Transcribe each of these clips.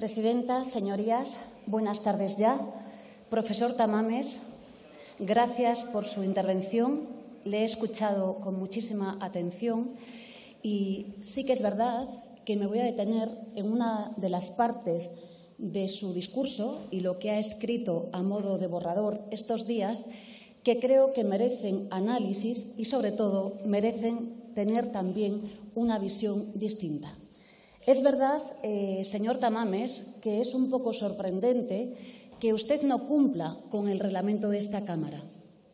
Presidenta, señorías, buenas tardes ya. Profesor Tamames, gracias por su intervención. Le he escuchado con muchísima atención y sí que es verdad que me voy a detener en una de las partes de su discurso y lo que ha escrito a modo de borrador estos días, que creo que merecen análisis y, sobre todo, merecen tener también una visión distinta. Es verdad, señor Tamames, que es un poco sorprendente que usted no cumpla con el reglamento de esta Cámara.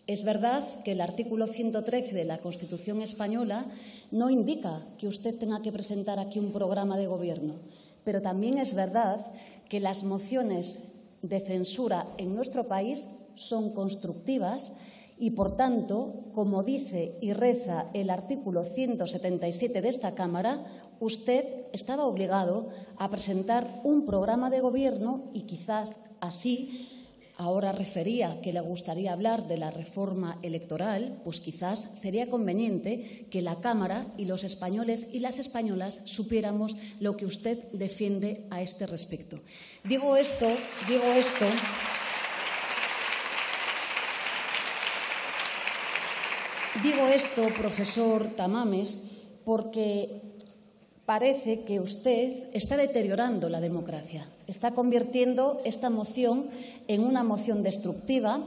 Es verdad que el artículo 113 de la Constitución Española no indica que usted tenga que presentar aquí un programa de gobierno, pero también es verdad que las mociones de censura en nuestro país son constructivas y, por tanto, como dice y reza el artículo 177 de esta Cámara, usted estaba obligado a presentar un programa de gobierno y quizás así, ahora refería que le gustaría hablar de la reforma electoral, pues quizás sería conveniente que la Cámara y los españoles y las españolas supiéramos lo que usted defiende a este respecto. Digo esto, profesor Tamames, porque parece que usted está deteriorando la democracia. Está convirtiendo esta moción en una moción destructiva,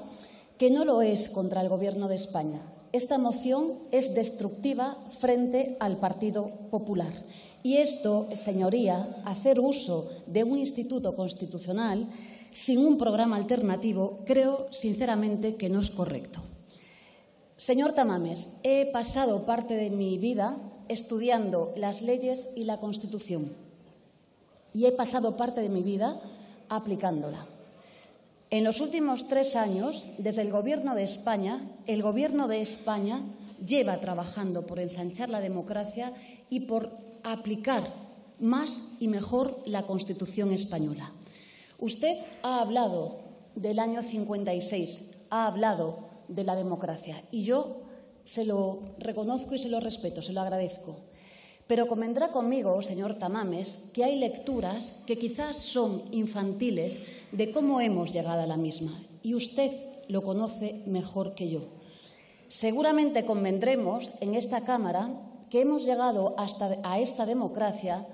que no lo es contra el Gobierno de España. Esta moción es destructiva frente al Partido Popular. Y esto, señoría, hacer uso de un instituto constitucional sin un programa alternativo, creo sinceramente que no es correcto. Señor Tamames, he pasado parte de mi vida estudiando las leyes y la Constitución y he pasado parte de mi vida aplicándola. En los últimos 3 años, desde el Gobierno de España lleva trabajando por ensanchar la democracia y por aplicar más y mejor la Constitución española. Usted ha hablado del año 56, ha hablado de la democracia. Y yo se lo reconozco y se lo respeto, se lo agradezco. Pero convendrá conmigo, señor Tamames, que hay lecturas que quizás son infantiles de cómo hemos llegado a la misma. Y usted lo conoce mejor que yo. Seguramente convendremos en esta Cámara que hemos llegado hasta a esta democracia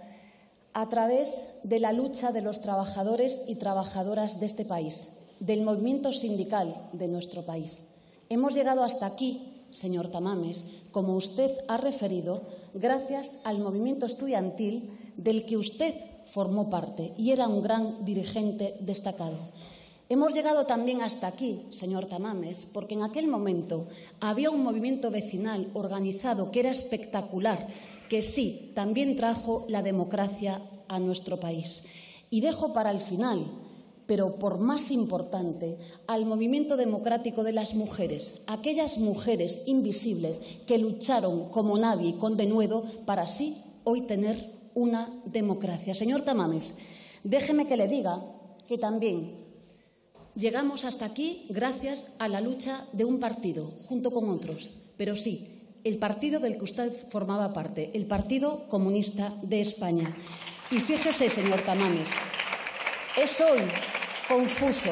a través de la lucha de los trabajadores y trabajadoras de este país, del movimiento sindical de nuestro país. Hemos llegado hasta aquí, señor Tamames, como usted ha referido, gracias al movimiento estudiantil del que usted formó parte y era un gran dirigente destacado. Hemos llegado también hasta aquí, señor Tamames, porque en aquel momento había un movimiento vecinal organizado que era espectacular, que sí, también trajo la democracia a nuestro país. Y dejo para el final, pero por más importante, al movimiento democrático de las mujeres, aquellas mujeres invisibles que lucharon como nadie con denuedo para así hoy tener una democracia. Señor Tamames, déjeme que le diga que también llegamos hasta aquí gracias a la lucha de un partido, junto con otros, pero sí, el partido del que usted formaba parte, el Partido Comunista de España. Y fíjese, señor Tamames, es hoy confuso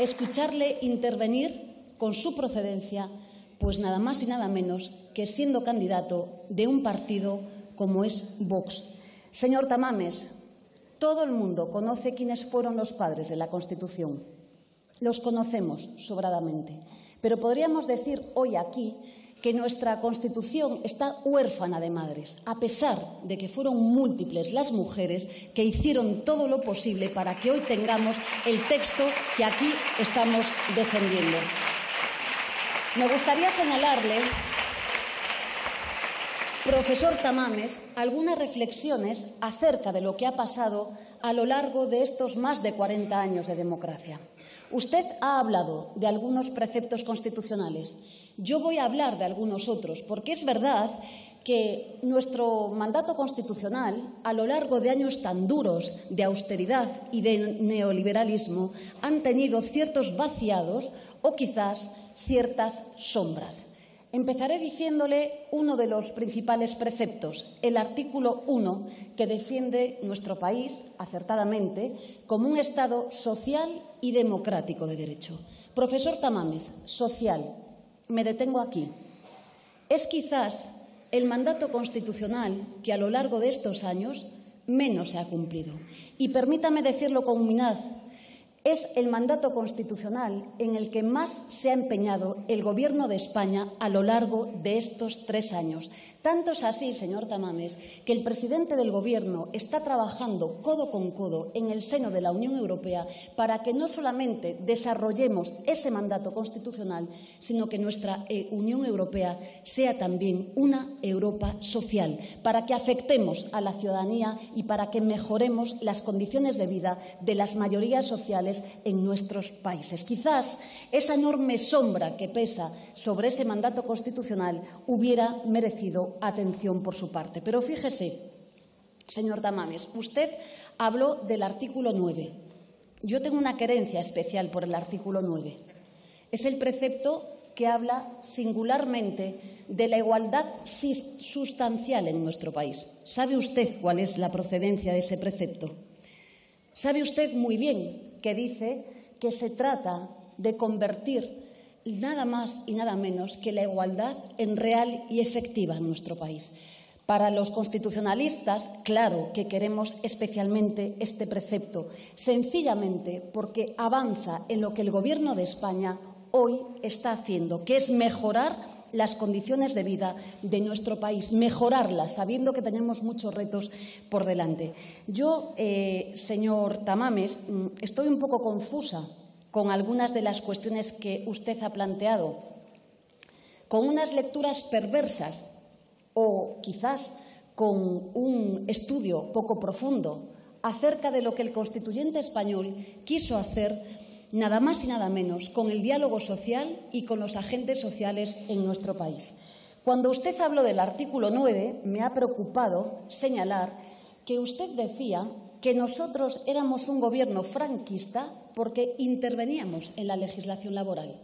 escucharle intervenir con su procedencia, pues nada más y nada menos que siendo candidato de un partido como es Vox. Señor Tamames, todo el mundo conoce quiénes fueron los padres de la Constitución. Los conocemos sobradamente. Pero podríamos decir hoy aquí que nuestra Constitución está huérfana de madres, a pesar de que fueron múltiples las mujeres que hicieron todo lo posible para que hoy tengamos el texto que aquí estamos defendiendo. Me gustaría señalarle, profesor Tamames, algunas reflexiones acerca de lo que ha pasado a lo largo de estos más de 40 años de democracia. Usted ha hablado de algunos preceptos constitucionales. Yo voy a hablar de algunos otros, porque es verdad que nuestro mandato constitucional, a lo largo de años tan duros de austeridad y de neoliberalismo, han tenido ciertos vaciados o quizás ciertas sombras. Empezaré diciéndole uno de los principales preceptos, el artículo 1, que defiende nuestro país, acertadamente, como un Estado social y democrático de derecho. Profesor Tamames, social, me detengo aquí. Es quizás el mandato constitucional que a lo largo de estos años menos se ha cumplido. Y permítame decirlo con humildad, es el mandato constitucional en el que más se ha empeñado el Gobierno de España a lo largo de estos 3 años. Tanto es así, señor Tamames, que el presidente del Gobierno está trabajando codo con codo en el seno de la Unión Europea para que no solamente desarrollemos ese mandato constitucional, sino que nuestra Unión Europea sea también una Europa social, para que afectemos a la ciudadanía y para que mejoremos las condiciones de vida de las mayorías sociales en nuestros países. Quizás esa enorme sombra que pesa sobre ese mandato constitucional hubiera merecido atención por su parte. Pero fíjese, señor Tamames, usted habló del artículo 9. Yo tengo una querencia especial por el artículo 9. Es el precepto que habla singularmente de la igualdad sustancial en nuestro país. ¿Sabe usted cuál es la procedencia de ese precepto? Sabe usted muy bien que dice que se trata de convertir nada más y nada menos que la igualdad en real y efectiva en nuestro país. Para los constitucionalistas, claro que queremos especialmente este precepto, sencillamente porque avanza en lo que el Gobierno de España hoy está haciendo, que es mejorar las condiciones de vida de nuestro país, mejorarlas, sabiendo que tenemos muchos retos por delante. Yo, señor Tamames, estoy un poco confusa con algunas de las cuestiones que usted ha planteado, con unas lecturas perversas o quizás con un estudio poco profundo acerca de lo que el constituyente español quiso hacer nada más y nada menos con el diálogo social y con los agentes sociales en nuestro país. Cuando usted habló del artículo 9, me ha preocupado señalar que usted decía que nosotros éramos un gobierno franquista porque interveníamos en la legislación laboral.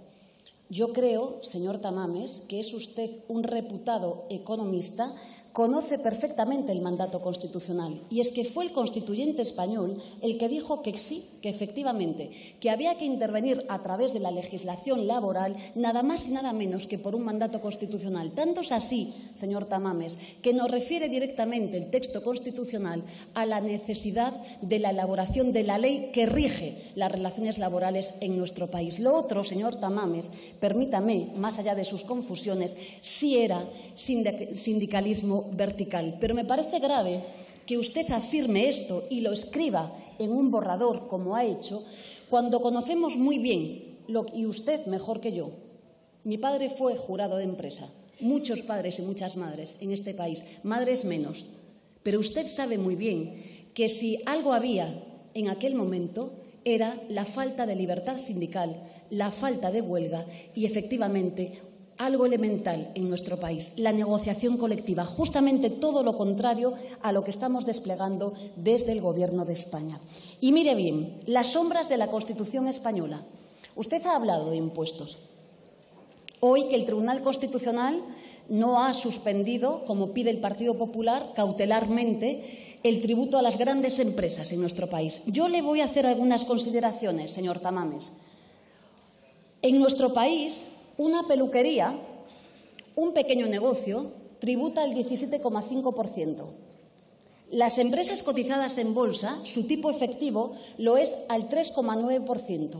Yo creo, señor Tamames, que es usted un reputado economista, conoce perfectamente el mandato constitucional y es que fue el constituyente español el que dijo que sí, que efectivamente, que había que intervenir a través de la legislación laboral nada más y nada menos que por un mandato constitucional. Tanto es así, señor Tamames, que nos refiere directamente el texto constitucional a la necesidad de la elaboración de la ley que rige las relaciones laborales en nuestro país. Lo otro, señor Tamames, permítame, más allá de sus confusiones, sí era sindicalismo vertical. Pero me parece grave que usted afirme esto y lo escriba en un borrador, como ha hecho, cuando conocemos muy bien, y usted mejor que yo, mi padre fue jurado de empresa, muchos padres y muchas madres en este país, madres menos, pero usted sabe muy bien que si algo había en aquel momento era la falta de libertad sindical, la falta de huelga y efectivamente algo elemental en nuestro país, la negociación colectiva, justamente todo lo contrario a lo que estamos desplegando desde el Gobierno de España. Y mire bien, las sombras de la Constitución española. Usted ha hablado de impuestos. Hoy que el Tribunal Constitucional no ha suspendido, como pide el Partido Popular, cautelarmente el tributo a las grandes empresas en nuestro país. Yo le voy a hacer algunas consideraciones, señor Tamames. En nuestro país, una peluquería, un pequeño negocio, tributa el 17,5%. Las empresas cotizadas en bolsa, su tipo efectivo, lo es al 3,9%.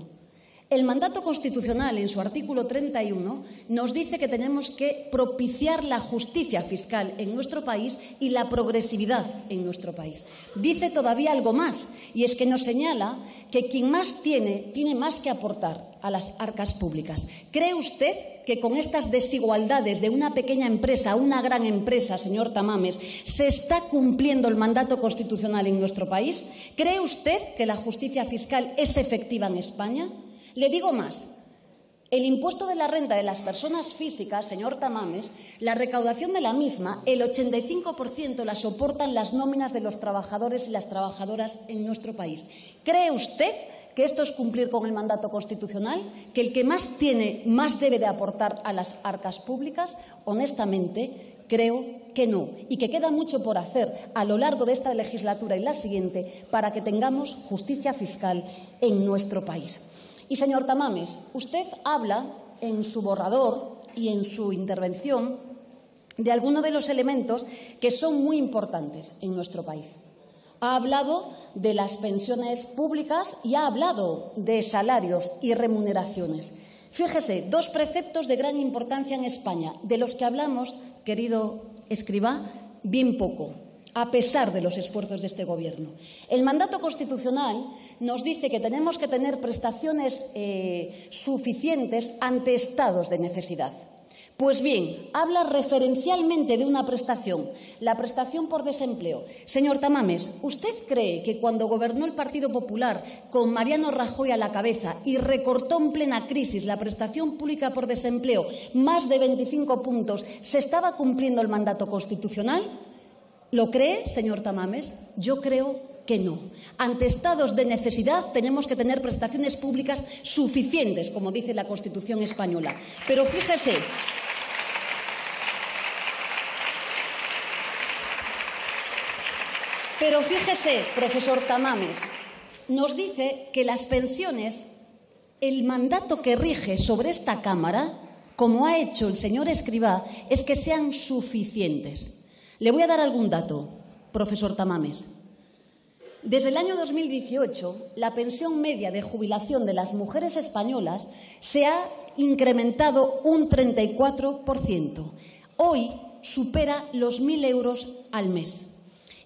El mandato constitucional, en su artículo 31, nos dice que tenemos que propiciar la justicia fiscal en nuestro país y la progresividad en nuestro país. Dice todavía algo más, y es que nos señala que quien más tiene, tiene más que aportar a las arcas públicas. ¿Cree usted que con estas desigualdades de una pequeña empresa a una gran empresa, señor Tamames, se está cumpliendo el mandato constitucional en nuestro país? ¿Cree usted que la justicia fiscal es efectiva en España? Le digo más. El impuesto de la renta de las personas físicas, señor Tamames, la recaudación de la misma, el 85% la soportan las nóminas de los trabajadores y las trabajadoras en nuestro país. ¿Cree usted que esto es cumplir con el mandato constitucional, que el que más tiene más debe de aportar a las arcas públicas. Honestamente, creo que no, y que queda mucho por hacer a lo largo de esta legislatura y la siguiente para que tengamos justicia fiscal en nuestro país. Y, señor Tamames, usted habla en su borrador y en su intervención de algunos de los elementos que son muy importantes en nuestro país. Ha hablado de las pensiones públicas y ha hablado de salarios y remuneraciones. Fíjese, dos preceptos de gran importancia en España, de los que hablamos, querido escribá, bien poco, a pesar de los esfuerzos de este Gobierno. El mandato constitucional nos dice que tenemos que tener prestaciones suficientes ante estados de necesidad. Pues bien, habla referencialmente de una prestación, la prestación por desempleo. Señor Tamames, ¿usted cree que cuando gobernó el Partido Popular con Mariano Rajoy a la cabeza y recortó en plena crisis la prestación pública por desempleo más de 25 puntos, se estaba cumpliendo el mandato constitucional? ¿Lo cree, señor Tamames? Yo creo que no. Ante estados de necesidad tenemos que tener prestaciones públicas suficientes, como dice la Constitución española. Pero fíjese, profesor Tamames, nos dice que las pensiones, el mandato que rige sobre esta Cámara, como ha hecho el señor Escribá, es que sean suficientes. Le voy a dar algún dato, profesor Tamames. Desde el año 2018, la pensión media de jubilación de las mujeres españolas se ha incrementado un 34%. Hoy supera los 1.000 euros al mes.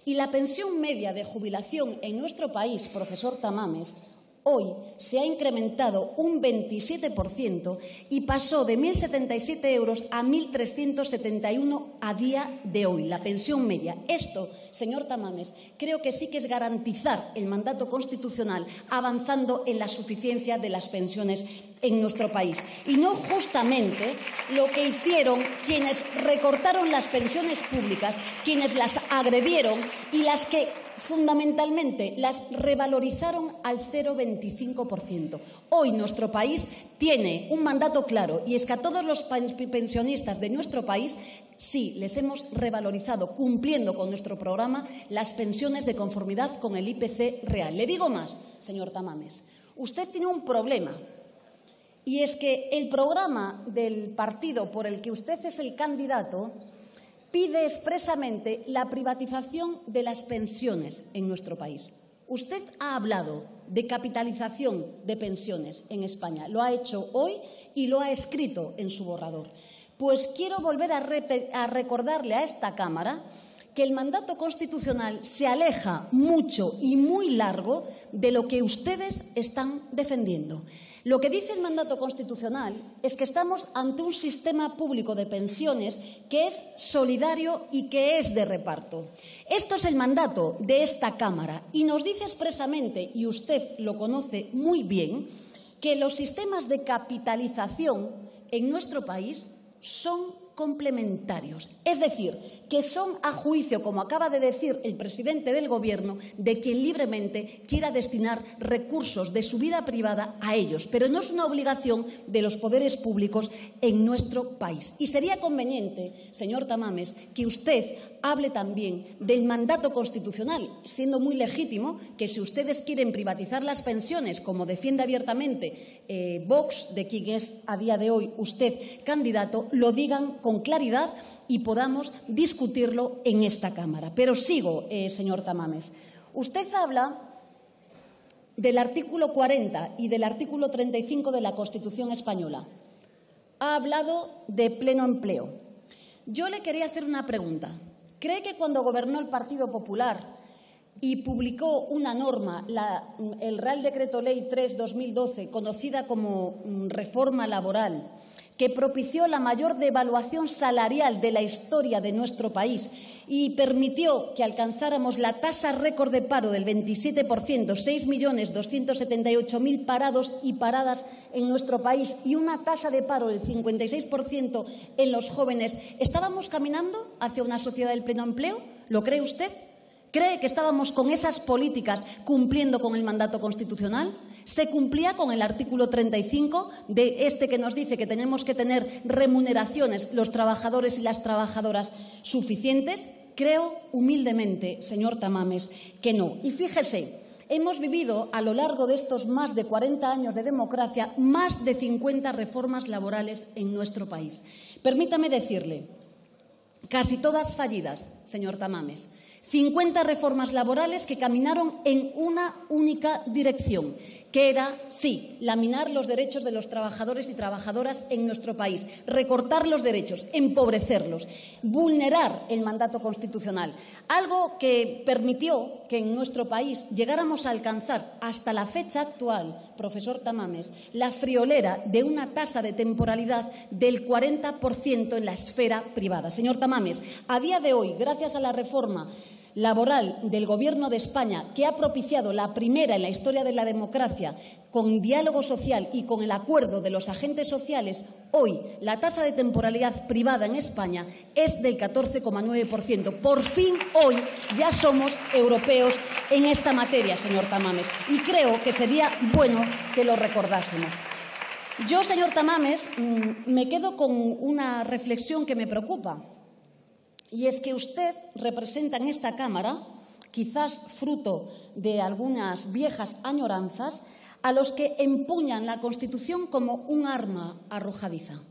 Y la pensión media de jubilación en nuestro país, profesor Tamames, hoy se ha incrementado un 27% y pasó de 1.077 euros a 1.371 a día de hoy, la pensión media. Esto, señor Tamames, creo que sí que es garantizar el mandato constitucional avanzando en la suficiencia de las pensiones en nuestro país. Y no justamente lo que hicieron quienes recortaron las pensiones públicas, quienes las agredieron y las que fundamentalmente las revalorizaron al 0,25%. Hoy nuestro país tiene un mandato claro y es que a todos los pensionistas de nuestro país sí les hemos revalorizado, cumpliendo con nuestro programa, las pensiones de conformidad con el IPC real. Le digo más, señor Tamames, usted tiene un problema. Y es que el programa del partido por el que usted es el candidato pide expresamente la privatización de las pensiones en nuestro país. Usted ha hablado de capitalización de pensiones en España. Lo ha hecho hoy y lo ha escrito en su borrador. Pues quiero volver a recordarle a esta Cámara que el mandato constitucional se aleja mucho y muy largo de lo que ustedes están defendiendo. Lo que dice el mandato constitucional es que estamos ante un sistema público de pensiones que es solidario y que es de reparto. Esto es el mandato de esta Cámara y nos dice expresamente, y usted lo conoce muy bien, que los sistemas de capitalización en nuestro país son complementarios. Es decir, que son a juicio, como acaba de decir el presidente del Gobierno, de quien libremente quiera destinar recursos de su vida privada a ellos. Pero no es una obligación de los poderes públicos en nuestro país. Y sería conveniente, señor Tamames, que usted hable también del mandato constitucional, siendo muy legítimo que si ustedes quieren privatizar las pensiones, como defiende abiertamente Vox, de quien es a día de hoy usted candidato, lo digan con claridad y podamos discutirlo en esta Cámara. Pero sigo, señor Tamames. Usted habla del artículo 40 y del artículo 35 de la Constitución española. Ha hablado de pleno empleo. Yo le quería hacer una pregunta. ¿Cree que cuando gobernó el Partido Popular y publicó una norma, el Real Decreto Ley 3 2012, conocida como reforma laboral, que propició la mayor devaluación salarial de la historia de nuestro país y permitió que alcanzáramos la tasa récord de paro del 27%, 6.278.000 parados y paradas en nuestro país y una tasa de paro del 56% en los jóvenes, estábamos caminando hacia una sociedad del pleno empleo? ¿Lo cree usted? ¿Cree que estábamos con esas políticas cumpliendo con el mandato constitucional? ¿Se cumplía con el artículo 35 de este que nos dice que tenemos que tener remuneraciones los trabajadores y las trabajadoras suficientes? Creo humildemente, señor Tamames, que no. Y fíjese, hemos vivido a lo largo de estos más de 40 años de democracia más de 50 reformas laborales en nuestro país. Permítame decirle, casi todas fallidas, señor Tamames. 50 reformas laborales que caminaron en una única dirección, que era, sí, laminar los derechos de los trabajadores y trabajadoras en nuestro país, recortar los derechos, empobrecerlos, vulnerar el mandato constitucional, algo que permitió que en nuestro país llegáramos a alcanzar hasta la fecha actual, profesor Tamames, la friolera de una tasa de temporalidad del 40% en la esfera privada. Señor Tamames, a día de hoy, gracias a la reforma laboral del Gobierno de España, que ha propiciado la primera en la historia de la democracia, con diálogo social y con el acuerdo de los agentes sociales, hoy la tasa de temporalidad privada en España es del 14,9%. Por fin, hoy ya somos europeos en esta materia, señor Tamames, y creo que sería bueno que lo recordásemos. Yo, señor Tamames, me quedo con una reflexión que me preocupa. Y es que usted representa en esta Cámara, quizás fruto de algunas viejas añoranzas, a los que empuñan la Constitución como un arma arrojadiza.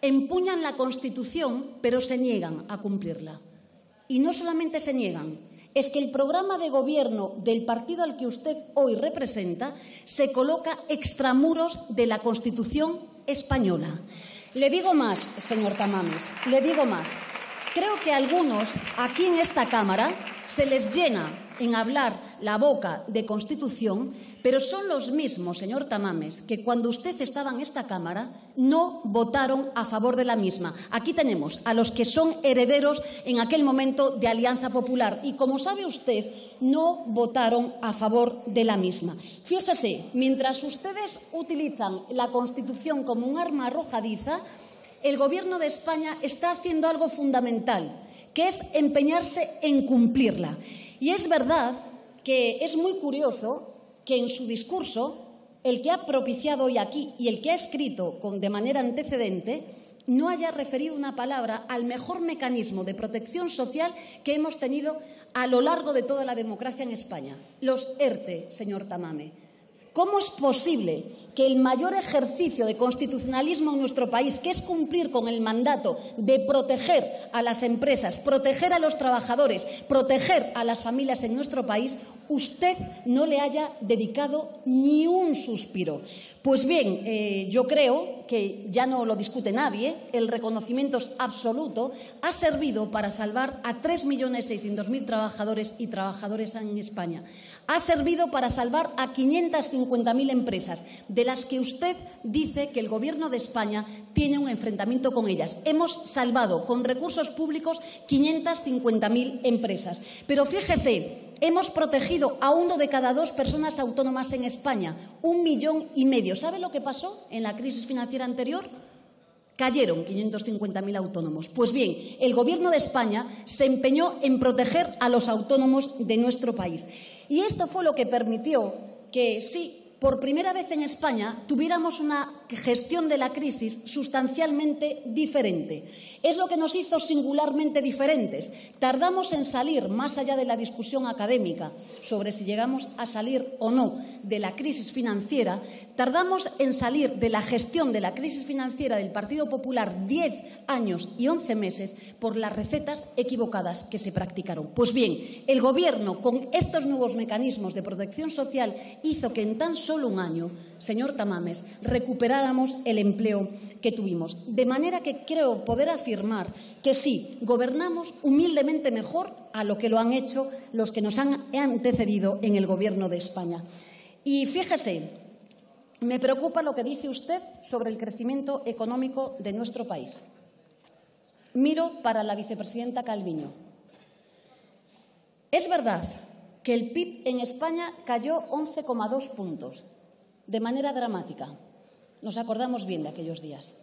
Empuñan la Constitución, pero se niegan a cumplirla. Y no solamente se niegan, es que el programa de gobierno del partido al que usted hoy representa se coloca extramuros de la Constitución española. Le digo más, señor Tamames, le digo más. Creo que a algunos aquí en esta Cámara se les llena en hablar la boca de Constitución, pero son los mismos, señor Tamames, que cuando usted estaba en esta Cámara no votaron a favor de la misma. Aquí tenemos a los que son herederos en aquel momento de Alianza Popular y, como sabe usted, no votaron a favor de la misma. Fíjese, mientras ustedes utilizan la Constitución como un arma arrojadiza, el Gobierno de España está haciendo algo fundamental, que es empeñarse en cumplirla. Y es verdad que es muy curioso que en su discurso el que ha propiciado hoy aquí y el que ha escrito de manera antecedente no haya referido una palabra al mejor mecanismo de protección social que hemos tenido a lo largo de toda la democracia en España, los ERTE, señor Tamames. ¿Cómo es posible que el mayor ejercicio de constitucionalismo en nuestro país, que es cumplir con el mandato de proteger a las empresas, proteger a los trabajadores, proteger a las familias en nuestro país, usted no le haya dedicado ni un suspiro? Pues bien, yo creo que ya no lo discute nadie, el reconocimiento es absoluto, ha servido para salvar a 3.600.000 trabajadores y trabajadoras en España, ha servido para salvar a 550.000 empresas, de las que usted dice que el Gobierno de España tiene un enfrentamiento con ellas. Hemos salvado con recursos públicos 550.000 empresas. Pero fíjese, hemos protegido a 1 de cada 2 personas autónomas en España, 1,5 millones. ¿Sabe lo que pasó en la crisis financiera anterior? Cayeron 550.000 autónomos. Pues bien, el Gobierno de España se empeñó en proteger a los autónomos de nuestro país. Y esto fue lo que permitió que, sí, por primera vez en España tuviéramos una gestión de la crisis sustancialmente diferente. Es lo que nos hizo singularmente diferentes. Tardamos en salir, más allá de la discusión académica sobre si llegamos a salir o no de la crisis financiera, tardamos en salir de la gestión de la crisis financiera del Partido Popular 10 años y 11 meses por las recetas equivocadas que se practicaron. Pues bien, el Gobierno, con estos nuevos mecanismos de protección social, hizo que en tan solo un año, señor Tamames, recuperáramos el empleo que tuvimos. De manera que creo poder afirmar que sí, gobernamos humildemente mejor a lo que lo han hecho los que nos han antecedido en el Gobierno de España. Y fíjese, me preocupa lo que dice usted sobre el crecimiento económico de nuestro país. Miro para la vicepresidenta Calviño. Es verdad que el PIB en España cayó 11,2 puntos, de manera dramática. Nos acordamos bien de aquellos días.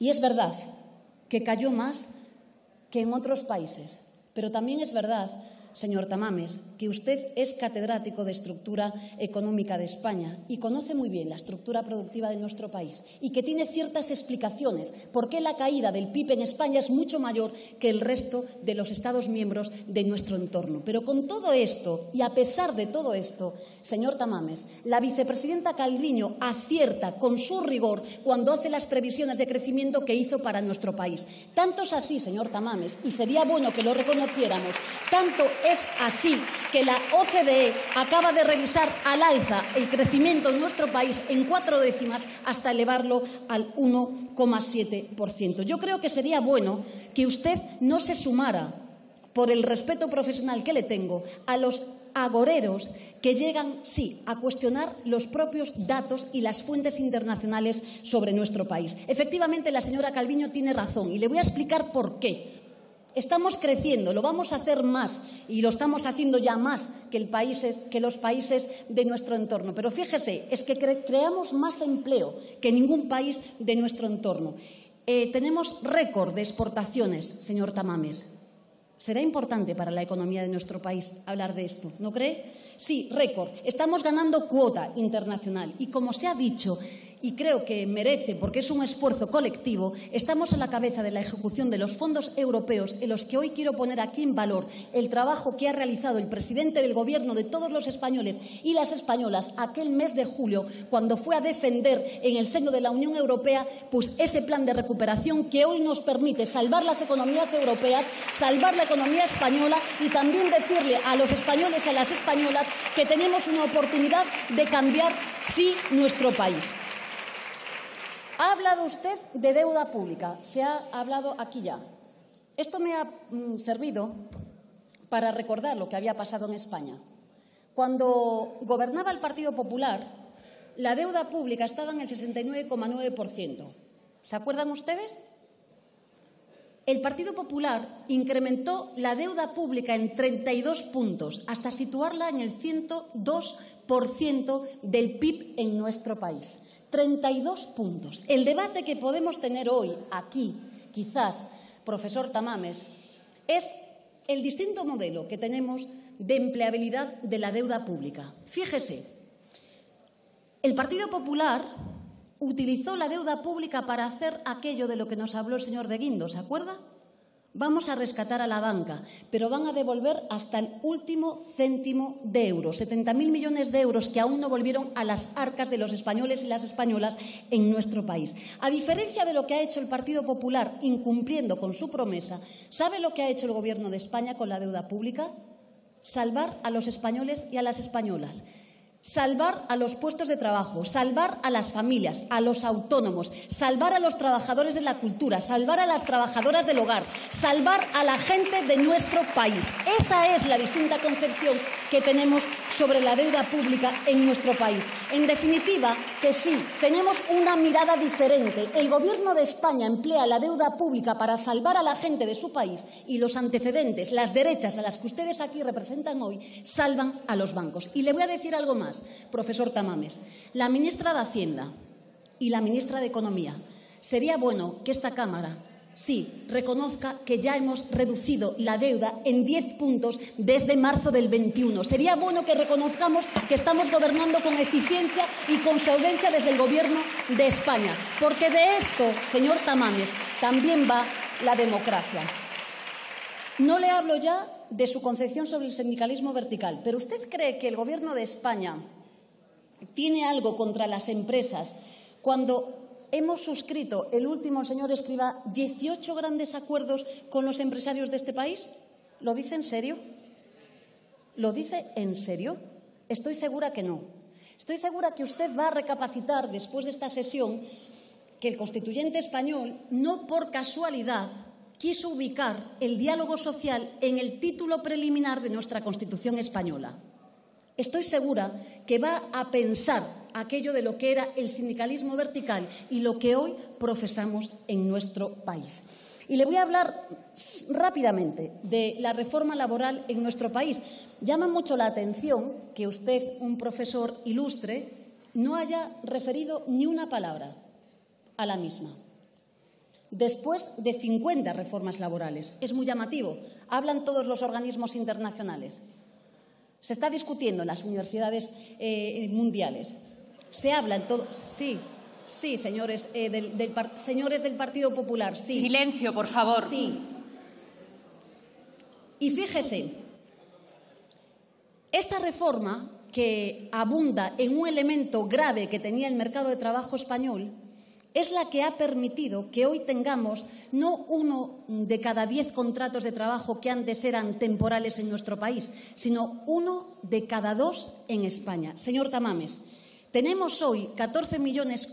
Y es verdad que cayó más que en otros países, Pero también es verdad, señor Tamames, que usted es catedrático de Estructura Económica de España y conoce muy bien la estructura productiva de nuestro país y que tiene ciertas explicaciones por qué la caída del PIB en España es mucho mayor que el resto de los Estados miembros de nuestro entorno. Pero con todo esto y a pesar de todo esto, señor Tamames, la vicepresidenta Calviño acierta con su rigor cuando hace las previsiones de crecimiento que hizo para nuestro país. Tanto es así, señor Tamames, y sería bueno que lo reconociéramos, tanto es así que la OCDE acaba de revisar al alza el crecimiento en nuestro país en 4 décimas hasta elevarlo al 1,7%. Yo creo que sería bueno que usted no se sumara, por el respeto profesional que le tengo, a los agoreros que llegan, sí, a cuestionar los propios datos y las fuentes internacionales sobre nuestro país. Efectivamente, la señora Calviño tiene razón y le voy a explicar por qué. Estamos creciendo, lo vamos a hacer más y lo estamos haciendo ya más que los países de nuestro entorno. Pero fíjese, es que creamos más empleo que ningún país de nuestro entorno. Tenemos récord de exportaciones, señor Tamames. Será importante para la economía de nuestro país hablar de esto, ¿no cree? Sí, récord. Estamos ganando cuota internacional y, como se ha dicho, y creo que merece, porque es un esfuerzo colectivo, estamos a la cabeza de la ejecución de los fondos europeos, en los que hoy quiero poner aquí en valor el trabajo que ha realizado el presidente del Gobierno de todos los españoles y las españolas aquel mes de julio, cuando fue a defender en el seno de la Unión Europea pues ese plan de recuperación que hoy nos permite salvar las economías europeas, salvar la economía española y también decirle a los españoles y a las españolas que tenemos una oportunidad de cambiar, sí, nuestro país. Ha hablado usted de deuda pública, se ha hablado aquí ya. Esto me ha servido para recordar lo que había pasado en España. Cuando gobernaba el Partido Popular, la deuda pública estaba en el 69,9%. ¿Se acuerdan ustedes? El Partido Popular incrementó la deuda pública en 32 puntos, hasta situarla en el 102% del PIB en nuestro país. 32 puntos. El debate que podemos tener hoy aquí, quizás, profesor Tamames, es el distinto modelo que tenemos de empleabilidad de la deuda pública. Fíjese, el Partido Popular utilizó la deuda pública para hacer aquello de lo que nos habló el señor de Guindos, ¿se acuerda? Vamos a rescatar a la banca, pero van a devolver hasta el último céntimo de euro. 70.000 millones de euros que aún no volvieron a las arcas de los españoles y las españolas en nuestro país. A diferencia de lo que ha hecho el Partido Popular incumpliendo con su promesa, ¿sabe lo que ha hecho el Gobierno de España con la deuda pública? Salvar a los españoles y a las españolas. Salvar a los puestos de trabajo, salvar a las familias, a los autónomos, salvar a los trabajadores de la cultura, salvar a las trabajadoras del hogar, salvar a la gente de nuestro país. Esa es la distinta concepción que tenemos sobre la deuda pública en nuestro país. En definitiva, que sí, tenemos una mirada diferente. El Gobierno de España emplea la deuda pública para salvar a la gente de su país y los antecedentes, las derechas a las que ustedes aquí representan hoy, salvan a los bancos. Y le voy a decir algo más. Profesor Tamames, la ministra de Hacienda y la ministra de Economía, sería bueno que esta Cámara, sí, reconozca que ya hemos reducido la deuda en 10 puntos desde marzo del 21. Sería bueno que reconozcamos que estamos gobernando con eficiencia y con solvencia desde el Gobierno de España, porque de esto, señor Tamames, también va la democracia. No le hablo ya de su concepción sobre el sindicalismo vertical, pero ¿usted cree que el Gobierno de España tiene algo contra las empresas cuando hemos suscrito, el último, señor Escrivá, 18 grandes acuerdos con los empresarios de este país? ¿Lo dice en serio? ¿Lo dice en serio? Estoy segura que no. Estoy segura que usted va a recapacitar después de esta sesión que el constituyente español, no por casualidad, quiso ubicar el diálogo social en el título preliminar de nuestra Constitución española. Estoy segura que va a pensar aquello de lo que era el sindicalismo vertical y lo que hoy profesamos en nuestro país. Y le voy a hablar rápidamente de la reforma laboral en nuestro país. Llama mucho la atención que usted, un profesor ilustre, no haya referido ni una palabra a la misma. después de 50 reformas laborales. Es muy llamativo. Hablan todos los organismos internacionales. Se está discutiendo en las universidades mundiales. Se habla en todo. Sí, sí, señores, señores del Partido Popular, sí. Silencio, por favor. Sí. Y fíjese, esta reforma que abunda en un elemento grave que tenía el mercado de trabajo español es la que ha permitido que hoy tengamos no 1 de cada 10 contratos de trabajo que antes eran temporales en nuestro país, sino 1 de cada 2 en España. Señor Tamames, tenemos hoy 14,3 millones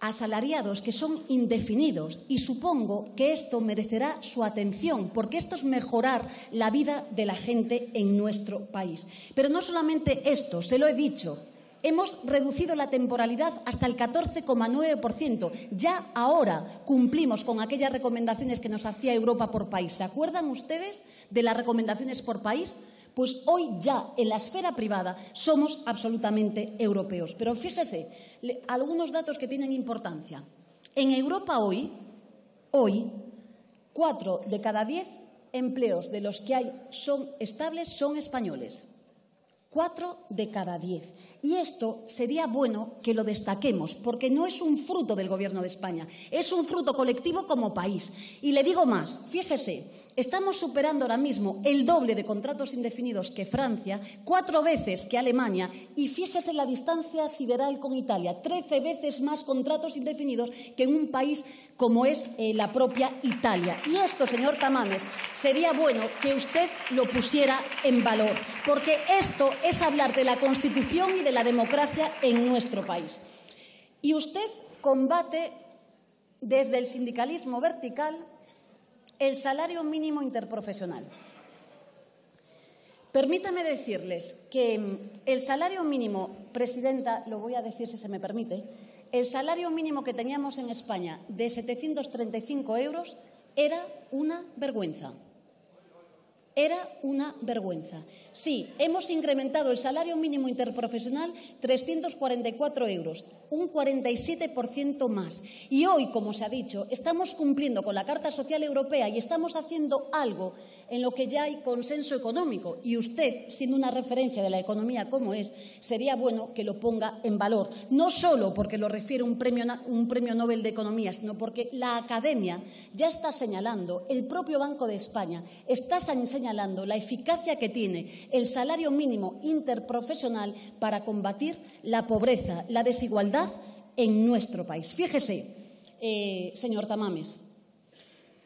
asalariados que son indefinidos y supongo que esto merecerá su atención, porque esto es mejorar la vida de la gente en nuestro país. Pero no solamente esto, se lo he dicho. Hemos reducido la temporalidad hasta el 14,9%. Ya ahora cumplimos con aquellas recomendaciones que nos hacía Europa por país. ¿Se acuerdan ustedes de las recomendaciones por país? Pues hoy ya en la esfera privada somos absolutamente europeos. Pero fíjese, algunos datos que tienen importancia. En Europa hoy 4 de cada 10 empleos de los que hay son estables son españoles. 4 de cada 10. Y esto sería bueno que lo destaquemos, porque no es un fruto del Gobierno de España, es un fruto colectivo como país. Y le digo más, fíjese, estamos superando ahora mismo el doble de contratos indefinidos que Francia, 4 veces que Alemania, y fíjese la distancia sideral con Italia, 13 veces más contratos indefinidos que en un país como es la propia Italia. Y esto, señor Tamames, sería bueno que usted lo pusiera en valor, porque esto es hablar de la Constitución y de la democracia en nuestro país. Y usted combate desde el sindicalismo vertical el salario mínimo interprofesional. Permítame decirles que el salario mínimo, presidenta, lo voy a decir si se me permite, el salario mínimo que teníamos en España de 735 euros era una vergüenza. Era una vergüenza. Sí, hemos incrementado el salario mínimo interprofesional 344 euros, un 47% más. Y hoy, como se ha dicho, estamos cumpliendo con la Carta Social Europea y estamos haciendo algo en lo que ya hay consenso económico. Y usted, siendo una referencia de la economía como es, sería bueno que lo ponga en valor. No solo porque lo refiere un premio Nobel de Economía, sino porque la Academia ya está señalando, el propio Banco de España está señalando la eficacia que tiene el salario mínimo interprofesional para combatir la pobreza, la desigualdad en nuestro país. Fíjese, señor Tamames,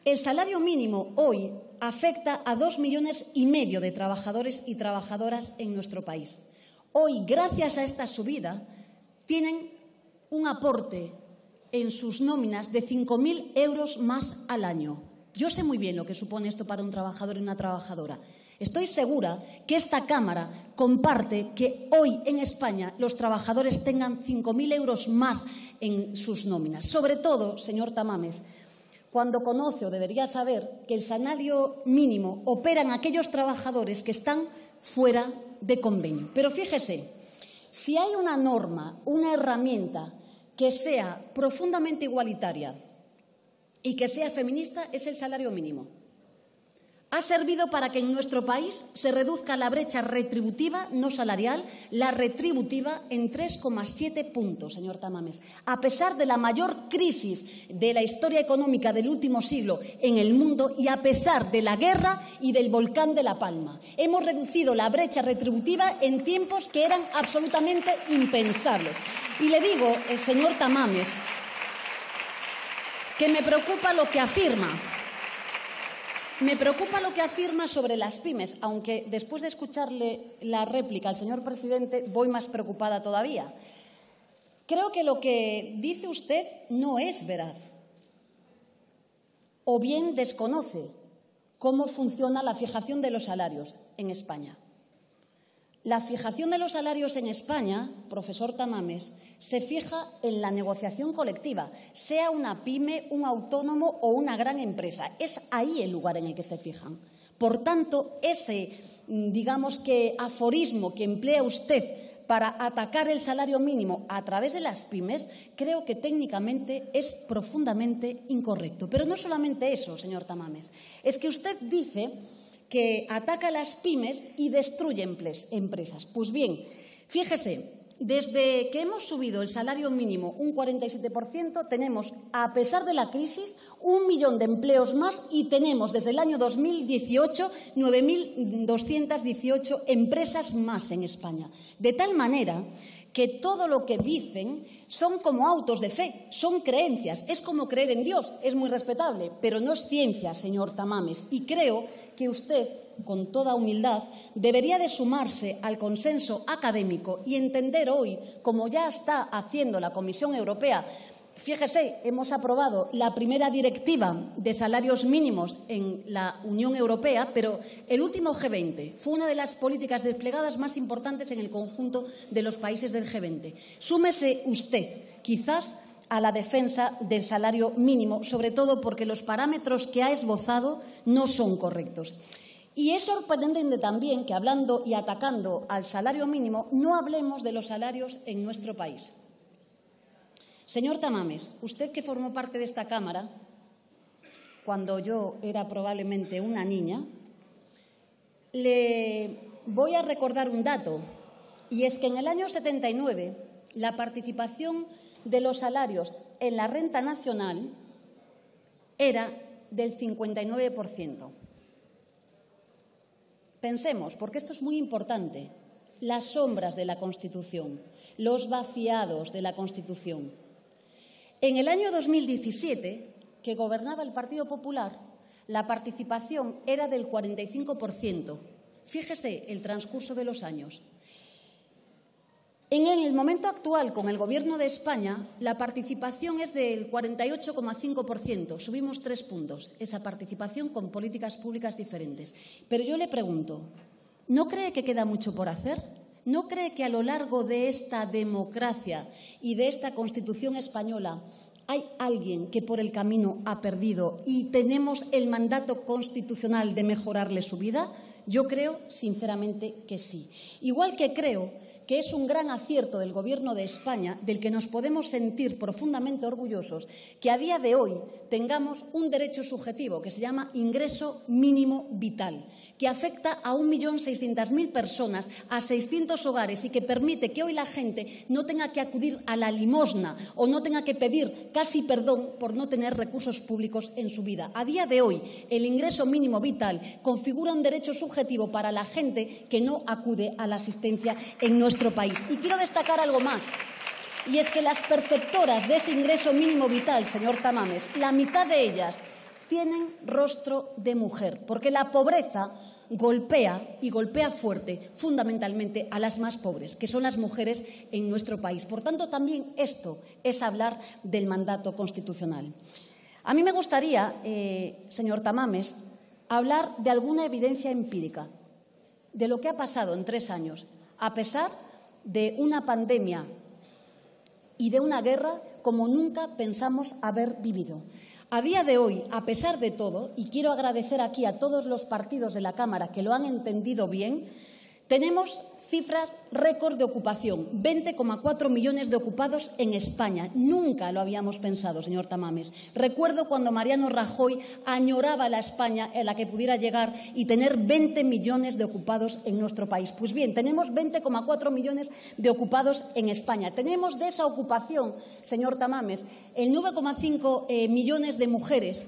el salario mínimo hoy afecta a 2,5 millones de trabajadores y trabajadoras en nuestro país. Hoy, gracias a esta subida, tienen un aporte en sus nóminas de 5.000 euros más al año. Yo sé muy bien lo que supone esto para un trabajador y una trabajadora. Estoy segura que esta Cámara comparte que hoy en España los trabajadores tengan 5.000 euros más en sus nóminas. Sobre todo, señor Tamames, cuando conoce o debería saber que el salario mínimo operan aquellos trabajadores que están fuera de convenio. Pero fíjese, si hay una norma, una herramienta que sea profundamente igualitaria y que sea feminista, es el salario mínimo. Ha servido para que en nuestro país se reduzca la brecha retributiva, no salarial, la retributiva en 3,7 puntos, señor Tamames. A pesar de la mayor crisis de la historia económica del último siglo en el mundo y a pesar de la guerra y del volcán de La Palma, hemos reducido la brecha retributiva en tiempos que eran absolutamente impensables. Y le digo, señor Tamames, que me preocupa lo que afirma. Me preocupa lo que afirma sobre las pymes, aunque después de escucharle la réplica al señor presidente voy más preocupada todavía. Creo que lo que dice usted no es veraz. O bien desconoce cómo funciona la fijación de los salarios en España. La fijación de los salarios en España, profesor Tamames, se fija en la negociación colectiva, sea una pyme, un autónomo o una gran empresa. Es ahí el lugar en el que se fijan. Por tanto, ese, digamos que aforismo que emplea usted para atacar el salario mínimo a través de las pymes, creo que técnicamente es profundamente incorrecto. Pero no solamente eso, señor Tamames, es que usted dice que ataca a las pymes y destruye empresas. Pues bien, fíjese, desde que hemos subido el salario mínimo un 47%, tenemos, a pesar de la crisis, 1 millón de empleos más y tenemos desde el año 2018 9.218 empresas más en España. De tal manera que todo lo que dicen son como autos de fe, son creencias, es como creer en Dios, es muy respetable, pero no es ciencia, señor Tamames, y creo que usted, con toda humildad, debería de sumarse al consenso académico y entender hoy, como ya está haciendo la Comisión Europea. Fíjese, hemos aprobado la primera directiva de salarios mínimos en la Unión Europea, pero el último G20 fue una de las políticas desplegadas más importantes en el conjunto de los países del G20. Súmese usted, quizás, a la defensa del salario mínimo, sobre todo porque los parámetros que ha esbozado no son correctos. Y es sorprendente también que, hablando y atacando al salario mínimo, no hablemos de los salarios en nuestro país. Señor Tamames, usted que formó parte de esta Cámara cuando yo era probablemente una niña, le voy a recordar un dato, y es que en el año 79 la participación de los salarios en la renta nacional era del 59%. Pensemos, porque esto es muy importante, las sombras de la Constitución, los vaciados de la Constitución. En el año 2017, que gobernaba el Partido Popular, la participación era del 45%. Fíjese el transcurso de los años. En el momento actual, con el Gobierno de España, la participación es del 48,5%. Subimos 3 puntos esa participación con políticas públicas diferentes. Pero yo le pregunto, ¿no cree que queda mucho por hacer? ¿No cree que a lo largo de esta democracia y de esta Constitución española hay alguien que por el camino ha perdido y tenemos el mandato constitucional de mejorarle su vida? Yo creo, sinceramente, que sí. Igual que creo que es un gran acierto del Gobierno de España, del que nos podemos sentir profundamente orgullosos, que a día de hoy tengamos un derecho subjetivo que se llama ingreso mínimo vital, que afecta a 1.600.000 personas, a 600 hogares y que permite que hoy la gente no tenga que acudir a la limosna o no tenga que pedir casi perdón por no tener recursos públicos en su vida. A día de hoy, el ingreso mínimo vital configura un derecho subjetivo para la gente que no acude a la asistencia en nuestro país. Y quiero destacar algo más, y es que las perceptoras de ese ingreso mínimo vital, señor Tamames, la mitad de ellas tienen rostro de mujer, porque la pobreza golpea y golpea fuerte fundamentalmente a las más pobres, que son las mujeres en nuestro país. Por tanto, también esto es hablar del mandato constitucional. A mí me gustaría, señor Tamames, hablar de alguna evidencia empírica de lo que ha pasado en 3 años, a pesar de una pandemia y de una guerra como nunca pensamos haber vivido. A día de hoy, a pesar de todo, y quiero agradecer aquí a todos los partidos de la Cámara que lo han entendido bien, tenemos cifras récord de ocupación, 20,4 millones de ocupados en España. Nunca lo habíamos pensado, señor Tamames. Recuerdo cuando Mariano Rajoy añoraba la España en la que pudiera llegar y tener 20 millones de ocupados en nuestro país. Pues bien, tenemos 20,4 millones de ocupados en España. Tenemos de esa ocupación, señor Tamames, el 9,5 millones de mujeres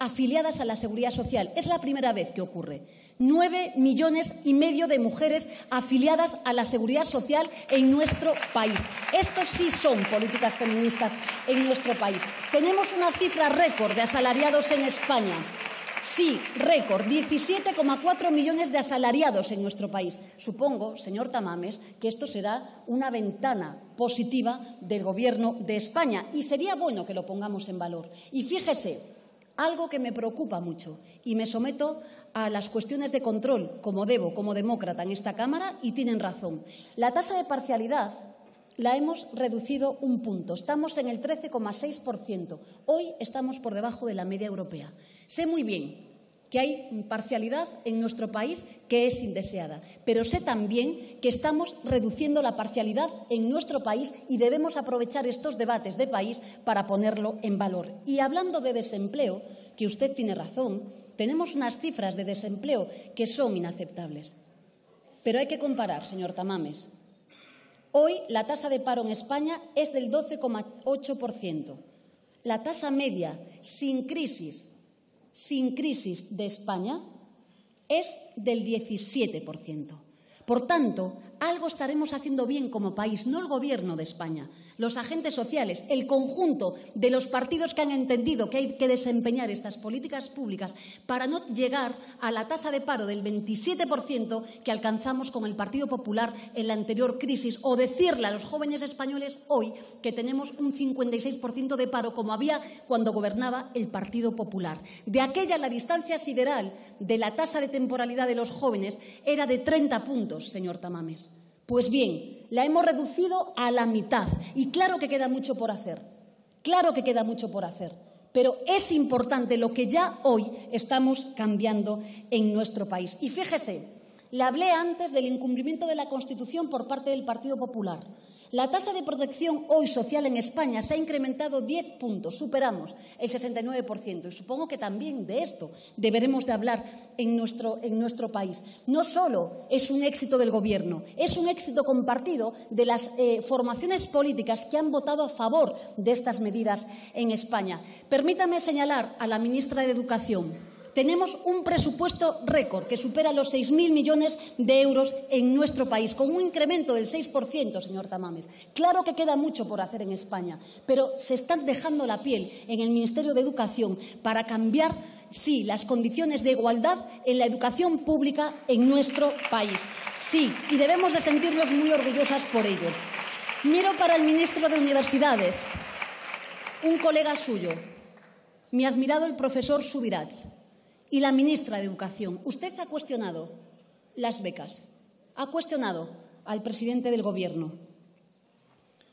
afiliadas a la Seguridad Social. Es la primera vez que ocurre. 9,5 millones de mujeres afiliadas a la Seguridad Social en nuestro país. Estos sí son políticas feministas en nuestro país. Tenemos una cifra récord de asalariados en España. Sí, récord, 17,4 millones de asalariados en nuestro país. Supongo, señor Tamames, que esto será una ventana positiva del Gobierno de España y sería bueno que lo pongamos en valor. Y fíjese, algo que me preocupa mucho, y me someto a las cuestiones de control, como debo, como demócrata en esta Cámara, y tienen razón. La tasa de parcialidad la hemos reducido 1 punto. Estamos en el 13,6%. Hoy estamos por debajo de la media europea. Sé muy bien que hay parcialidad en nuestro país que es indeseada. Pero sé también que estamos reduciendo la parcialidad en nuestro país y debemos aprovechar estos debates de país para ponerlo en valor. Y hablando de desempleo, que usted tiene razón, tenemos unas cifras de desempleo que son inaceptables. Pero hay que comparar, señor Tamames. Hoy la tasa de paro en España es del 12,8%. La tasa media sin crisis de España es del 17%. Por tanto, algo estaremos haciendo bien como país, no el Gobierno de España, los agentes sociales, el conjunto de los partidos que han entendido que hay que desempeñar estas políticas públicas para no llegar a la tasa de paro del 27% que alcanzamos con el Partido Popular en la anterior crisis, o decirle a los jóvenes españoles hoy que tenemos un 56% de paro como había cuando gobernaba el Partido Popular. De aquella la distancia sideral de la tasa de temporalidad de los jóvenes era de 30 puntos, señor Tamames. Pues bien, la hemos reducido a la mitad y claro que queda mucho por hacer, claro que queda mucho por hacer, pero es importante lo que ya hoy estamos cambiando en nuestro país. Y fíjese, le hablé antes del incumplimiento de la Constitución por parte del Partido Popular. La tasa de protección hoy social en España se ha incrementado 10 puntos, superamos el 69%, y supongo que también de esto deberemos de hablar en nuestro país. No solo es un éxito del Gobierno, es un éxito compartido de las formaciones políticas que han votado a favor de estas medidas en España. Permítame señalar a la ministra de Educación. Tenemos un presupuesto récord que supera los 6.000 millones de euros en nuestro país, con un incremento del 6%, señor Tamames. Claro que queda mucho por hacer en España, pero se están dejando la piel en el Ministerio de Educación para cambiar, sí, las condiciones de igualdad en la educación pública en nuestro país. Sí, y debemos de sentirnos muy orgullosas por ello. Miro para el ministro de Universidades, un colega suyo, mi admirado el profesor Subirats. Y la ministra de Educación, usted ha cuestionado las becas, ha cuestionado al presidente del Gobierno.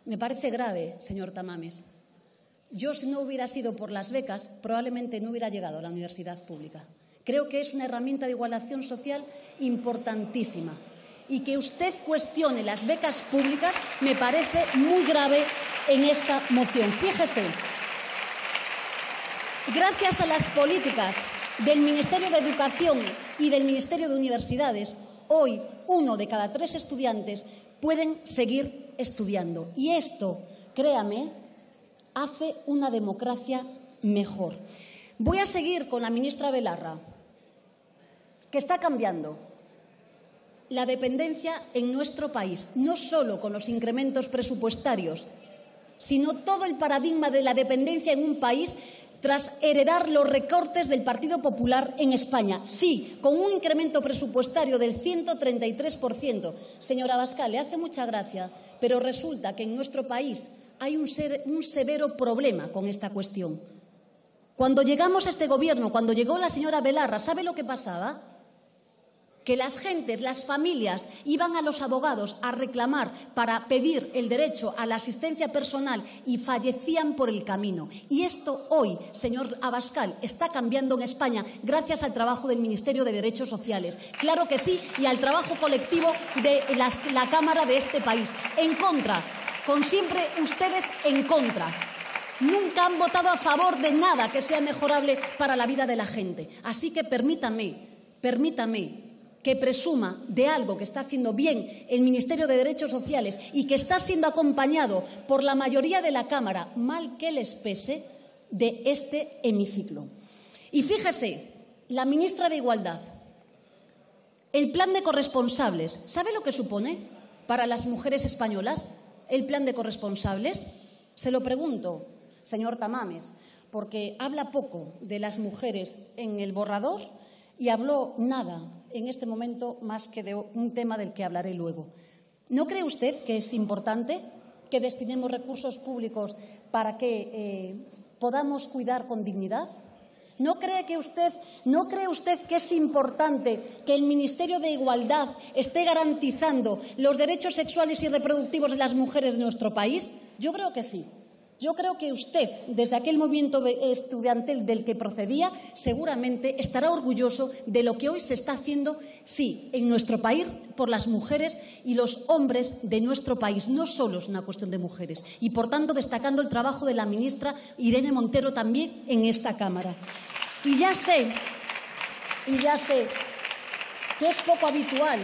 Me parece grave, señor Tamames. Yo, si no hubiera sido por las becas, probablemente no hubiera llegado a la universidad pública. Creo que es una herramienta de igualación social importantísima. Y que usted cuestione las becas públicas me parece muy grave en esta moción. Fíjese, gracias a las políticas del Ministerio de Educación y del Ministerio de Universidades, hoy 1 de cada 3 estudiantes pueden seguir estudiando. Y esto, créame, hace una democracia mejor. Voy a seguir con la ministra Belarra, que está cambiando la dependencia en nuestro país, no solo con los incrementos presupuestarios, sino todo el paradigma de la dependencia en un país tras heredar los recortes del Partido Popular en España. Sí, con un incremento presupuestario del 133%. Señora Abascal, le hace mucha gracia, pero resulta que en nuestro país hay un severo problema con esta cuestión. Cuando llegamos a este Gobierno, cuando llegó la señora Belarra, ¿sabe lo que pasaba? Que las gentes, las familias, iban a los abogados a reclamar para pedir el derecho a la asistencia personal y fallecían por el camino. Y esto hoy, señor Abascal, está cambiando en España gracias al trabajo del Ministerio de Derechos Sociales. Claro que sí, y al trabajo colectivo de la Cámara de este país. En contra, con siempre ustedes en contra. Nunca han votado a favor de nada que sea mejorable para la vida de la gente. Así que permítame que presuma de algo que está haciendo bien el Ministerio de Derechos Sociales y que está siendo acompañado por la mayoría de la Cámara, mal que les pese, de este hemiciclo. Y fíjese, la ministra de Igualdad, el plan de corresponsables, ¿sabe lo que supone para las mujeres españolas el plan de corresponsables? Se lo pregunto, señor Tamames, porque habla poco de las mujeres en el borrador y habló nada en este momento más que de un tema del que hablaré luego. ¿No cree usted que es importante que destinemos recursos públicos para que podamos cuidar con dignidad? ¿No cree usted que es importante que el Ministerio de Igualdad esté garantizando los derechos sexuales y reproductivos de las mujeres de nuestro país? Yo creo que sí. Yo creo que usted, desde aquel movimiento estudiantil del que procedía, seguramente estará orgulloso de lo que hoy se está haciendo, sí, en nuestro país, por las mujeres y los hombres de nuestro país. No solo es una cuestión de mujeres. Y, por tanto, destacando el trabajo de la ministra Irene Montero también en esta Cámara. Y ya sé que es poco habitual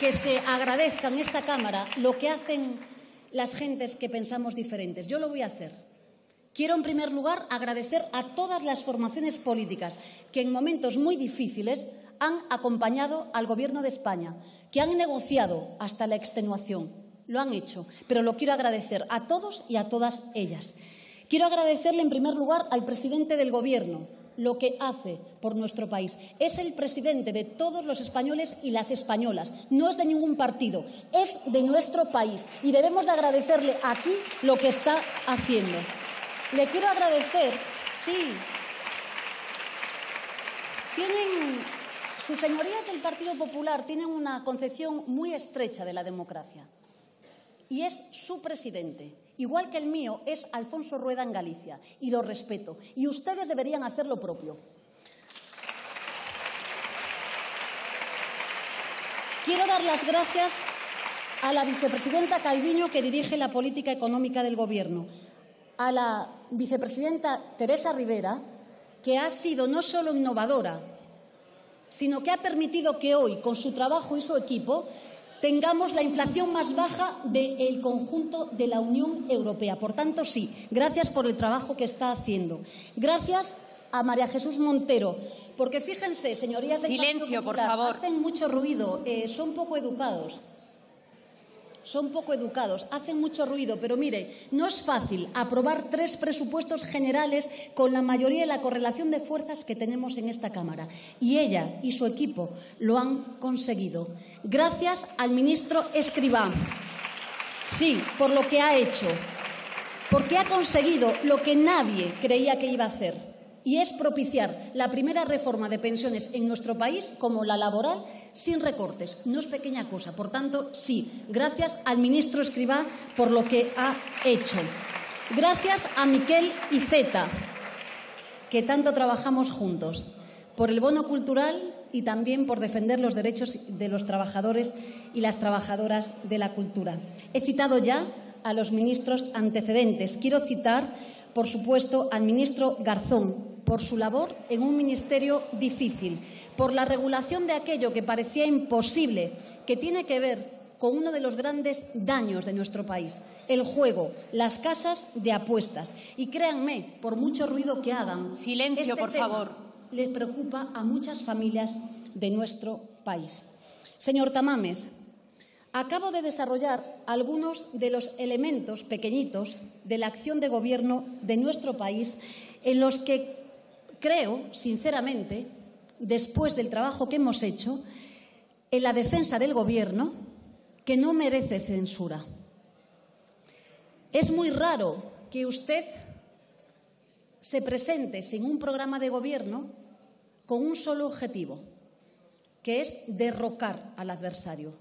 que se agradezca en esta Cámara lo que hacen las gentes que pensamos diferentes. Yo lo voy a hacer. Quiero, en primer lugar, agradecer a todas las formaciones políticas que en momentos muy difíciles han acompañado al Gobierno de España, que han negociado hasta la extenuación. Lo han hecho, pero lo quiero agradecer a todos y a todas ellas. Quiero agradecerle, en primer lugar, al presidente del Gobierno lo que hace por nuestro país. Es el presidente de todos los españoles y las españolas. No es de ningún partido, es de nuestro país. Y debemos de agradecerle aquí lo que está haciendo. Le quiero agradecer, sí. Sus señorías del Partido Popular tienen una concepción muy estrecha de la democracia. Y es su presidente. Igual que el mío es Alfonso Rueda en Galicia, y lo respeto. Y ustedes deberían hacer lo propio. Quiero dar las gracias a la vicepresidenta Calviño, que dirige la política económica del Gobierno, a la vicepresidenta Teresa Rivera, que ha sido no solo innovadora, sino que ha permitido que hoy, con su trabajo y su equipo, tengamos la inflación más baja del conjunto de la Unión Europea. Por tanto, sí, gracias por el trabajo que está haciendo. Gracias a María Jesús Montero, porque fíjense, señorías del Partido Popular, por favor. Hacen mucho ruido, son poco educados, hacen mucho ruido, pero mire, no es fácil aprobar 3 presupuestos generales con la mayoría de la correlación de fuerzas que tenemos en esta Cámara. Y ella y su equipo lo han conseguido. Gracias al ministro Escrivá, sí, por lo que ha hecho, porque ha conseguido lo que nadie creía que iba a hacer. Y es propiciar la primera reforma de pensiones en nuestro país, como la laboral, sin recortes. No es pequeña cosa. Por tanto, sí, gracias al ministro Escrivá por lo que ha hecho. Gracias a Miquel Iceta, que tanto trabajamos juntos, por el bono cultural y también por defender los derechos de los trabajadores y las trabajadoras de la cultura. He citado ya a los ministros antecedentes. Quiero citar, por supuesto, al ministro Garzón, por su labor en un ministerio difícil, por la regulación de aquello que parecía imposible, que tiene que ver con uno de los grandes daños de nuestro país, el juego, las casas de apuestas. Y créanme, por mucho ruido que hagan, silencio, por favor, les preocupa a muchas familias de nuestro país. Señor Tamames, acabo de desarrollar algunos de los elementos pequeñitos de la acción de Gobierno de nuestro país en los que creo, sinceramente, después del trabajo que hemos hecho, en la defensa del Gobierno, que no merece censura. Es muy raro que usted se presente sin un programa de Gobierno con un solo objetivo, que es derrocar al adversario.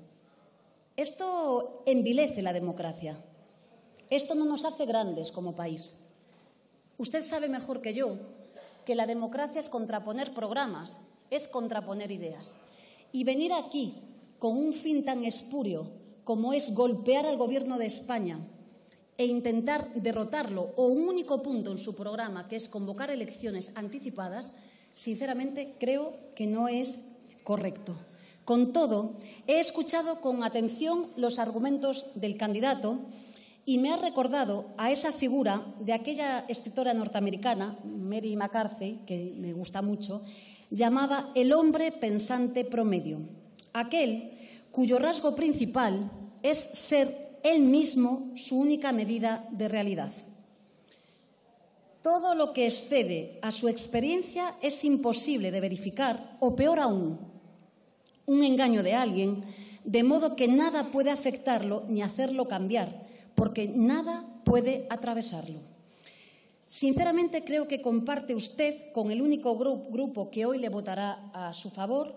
Esto envilece la democracia. Esto no nos hace grandes como país. Usted sabe mejor que yo que la democracia es contraponer programas, es contraponer ideas. Y venir aquí con un fin tan espurio como es golpear al Gobierno de España e intentar derrotarlo o un único punto en su programa, que es convocar elecciones anticipadas, sinceramente creo que no es correcto. Con todo, he escuchado con atención los argumentos del candidato y me ha recordado a esa figura de aquella escritora norteamericana, Mary McCarthy, que me gusta mucho, llamaba el hombre pensante promedio, aquel cuyo rasgo principal es ser él mismo su única medida de realidad. Todo lo que excede a su experiencia es imposible de verificar, o peor aún, un engaño de alguien, de modo que nada puede afectarlo ni hacerlo cambiar, porque nada puede atravesarlo. Sinceramente, creo que comparte usted con el único grupo que hoy le votará a su favor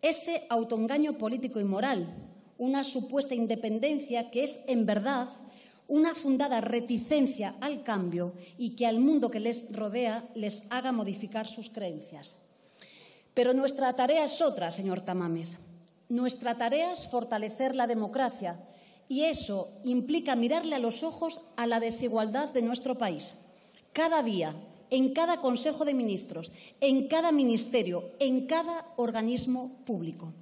ese autoengaño político y moral, una supuesta independencia que es, en verdad, una fundada reticencia al cambio y que al mundo que les rodea les haga modificar sus creencias. Pero nuestra tarea es otra, señor Tamames. Nuestra tarea es fortalecer la democracia y eso implica mirarle a los ojos a la desigualdad de nuestro país. Cada día, en cada Consejo de Ministros, en cada ministerio, en cada organismo público.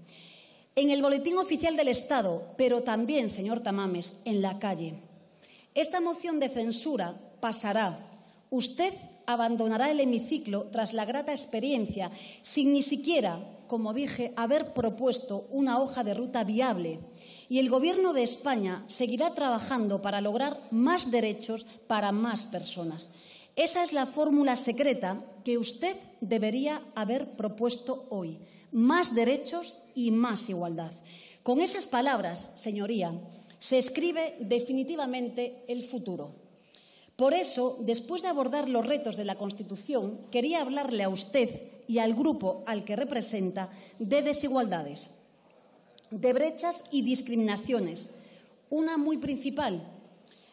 En el Boletín Oficial del Estado, pero también, señor Tamames, en la calle. Esta moción de censura pasará. Usted abandonará el hemiciclo tras la grata experiencia, sin ni siquiera, como dije, haber propuesto una hoja de ruta viable. Y el Gobierno de España seguirá trabajando para lograr más derechos para más personas. Esa es la fórmula secreta que usted debería haber propuesto hoy. Más derechos y más igualdad. Con esas palabras, señoría, se escribe definitivamente el futuro. Por eso, después de abordar los retos de la Constitución, quería hablarle a usted y al grupo al que representa de desigualdades, de brechas y discriminaciones. Una muy principal,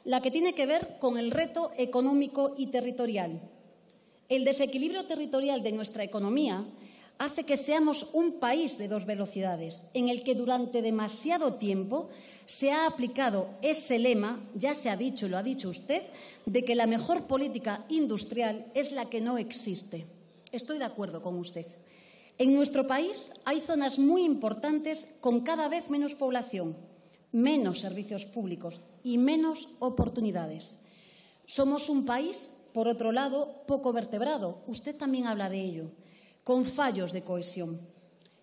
la que tiene que ver con el reto económico y territorial. El desequilibrio territorial de nuestra economía hace que seamos un país de dos velocidades, en el que durante demasiado tiempo se ha aplicado ese lema, ya se ha dicho y lo ha dicho usted, de que la mejor política industrial es la que no existe. Estoy de acuerdo con usted. En nuestro país hay zonas muy importantes con cada vez menos población, menos servicios públicos y menos oportunidades. Somos un país, por otro lado, poco vertebrado. Usted también habla de ello. Con fallos de cohesión.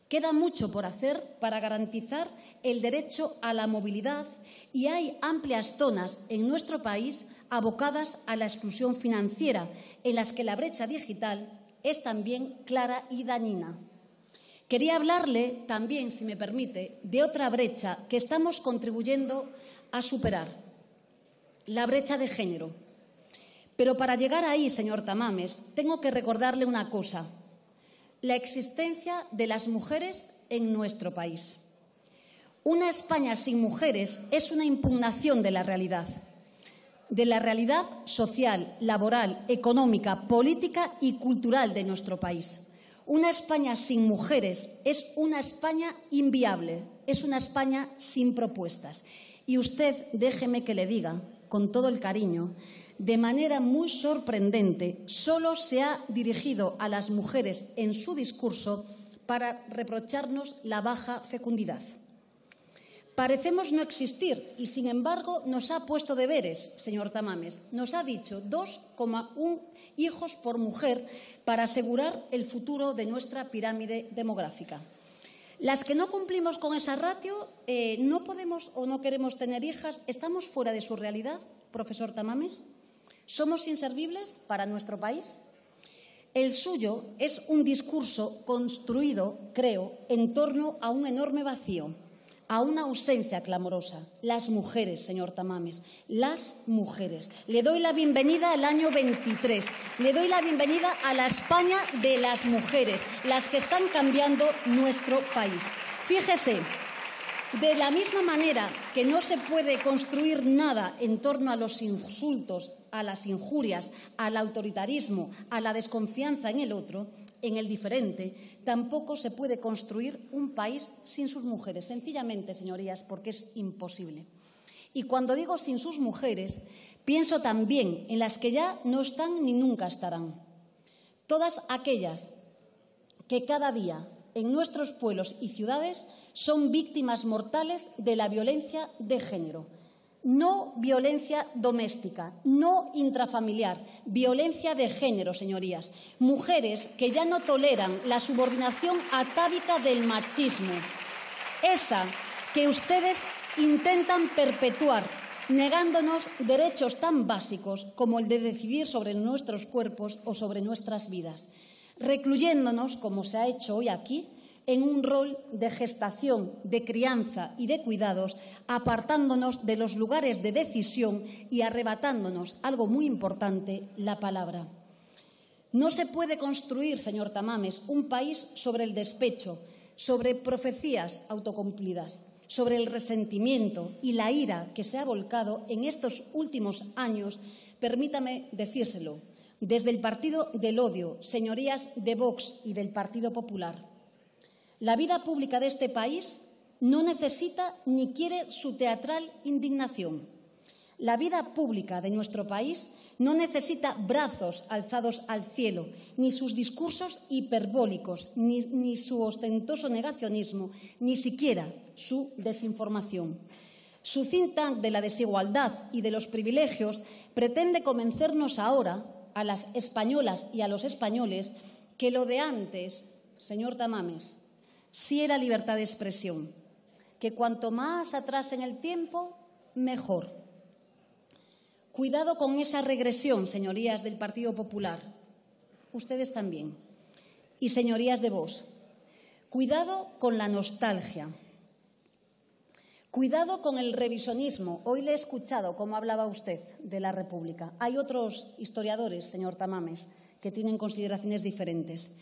Queda mucho por hacer para garantizar el derecho a la movilidad y hay amplias zonas en nuestro país abocadas a la exclusión financiera, en las que la brecha digital es también clara y dañina. Quería hablarle también, si me permite, de otra brecha que estamos contribuyendo a superar, la brecha de género. Pero para llegar ahí, señor Tamames, tengo que recordarle una cosa. La existencia de las mujeres en nuestro país. Una España sin mujeres es una impugnación de la realidad social, laboral, económica, política y cultural de nuestro país. Una España sin mujeres es una España inviable, es una España sin propuestas. Y usted, déjeme que le diga, con todo el cariño, de manera muy sorprendente, solo se ha dirigido a las mujeres en su discurso para reprocharnos la baja fecundidad. Parecemos no existir y, sin embargo, nos ha puesto deberes, señor Tamames. Nos ha dicho 2,1 hijos por mujer para asegurar el futuro de nuestra pirámide demográfica. Las que no cumplimos con esa ratio, no podemos o no queremos tener hijas, ¿estamos fuera de su realidad, profesor Tamames? ¿Somos inservibles para nuestro país? El suyo es un discurso construido, creo, en torno a un enorme vacío, a una ausencia clamorosa. Las mujeres, señor Tamames, las mujeres. Le doy la bienvenida al año 23. Le doy la bienvenida a la España de las mujeres, las que están cambiando nuestro país. Fíjese. De la misma manera que no se puede construir nada en torno a los insultos, a las injurias, al autoritarismo, a la desconfianza en el otro, en el diferente, tampoco se puede construir un país sin sus mujeres. Sencillamente, señorías, porque es imposible. Y cuando digo sin sus mujeres, pienso también en las que ya no están ni nunca estarán. Todas aquellas que cada día en nuestros pueblos y ciudades son víctimas mortales de la violencia de género. No violencia doméstica, no intrafamiliar, violencia de género, señorías. Mujeres que ya no toleran la subordinación atávica del machismo. Esa que ustedes intentan perpetuar, negándonos derechos tan básicos como el de decidir sobre nuestros cuerpos o sobre nuestras vidas. Recluyéndonos, como se ha hecho hoy aquí, en un rol de gestación, de crianza y de cuidados, apartándonos de los lugares de decisión y arrebatándonos, algo muy importante, la palabra. No se puede construir, señor Tamames, un país sobre el despecho, sobre profecías autocumplidas, sobre el resentimiento y la ira que se ha volcado en estos últimos años, permítame decírselo, desde el Partido del Odio, señorías de Vox y del Partido Popular. La vida pública de este país no necesita ni quiere su teatral indignación. La vida pública de nuestro país no necesita brazos alzados al cielo, ni sus discursos hiperbólicos, ni su ostentoso negacionismo, ni siquiera su desinformación. Su think tank de la desigualdad y de los privilegios pretende convencernos ahora, a las españolas y a los españoles, que lo de antes, señor Tamames, sí era libertad de expresión, que cuanto más atrás en el tiempo, mejor. Cuidado con esa regresión, señorías del Partido Popular, ustedes también, y señorías de Vox. Cuidado con la nostalgia. Cuidado con el revisionismo. Hoy le he escuchado cómo hablaba usted de la República. Hay otros historiadores, señor Tamames, que tienen consideraciones diferentes.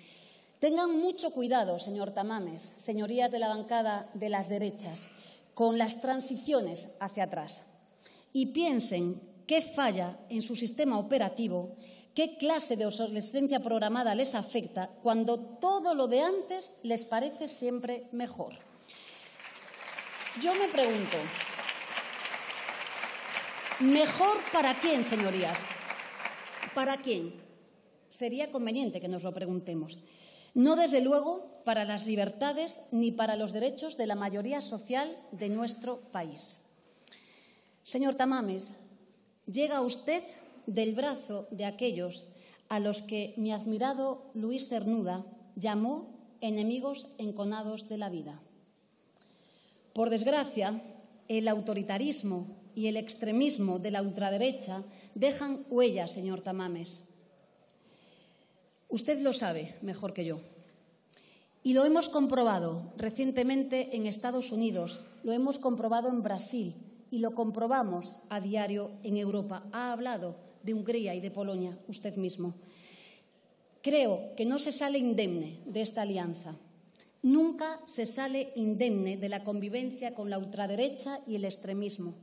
Tengan mucho cuidado, señor Tamames, señorías de la bancada de las derechas, con las transiciones hacia atrás. Y piensen qué falla en su sistema operativo, qué clase de obsolescencia programada les afecta cuando todo lo de antes les parece siempre mejor. Yo me pregunto, ¿mejor para quién, señorías? ¿Para quién? Sería conveniente que nos lo preguntemos. No, desde luego, para las libertades ni para los derechos de la mayoría social de nuestro país. Señor Tamames, llega usted del brazo de aquellos a los que mi admirado Luis Cernuda llamó enemigos enconados de la vida. Por desgracia, el autoritarismo y el extremismo de la ultraderecha dejan huellas, señor Tamames. Usted lo sabe mejor que yo. Y lo hemos comprobado recientemente en Estados Unidos, lo hemos comprobado en Brasil y lo comprobamos a diario en Europa. Ha hablado de Hungría y de Polonia usted mismo. Creo que no se sale indemne de esta alianza. Nunca se sale indemne de la convivencia con la ultraderecha y el extremismo.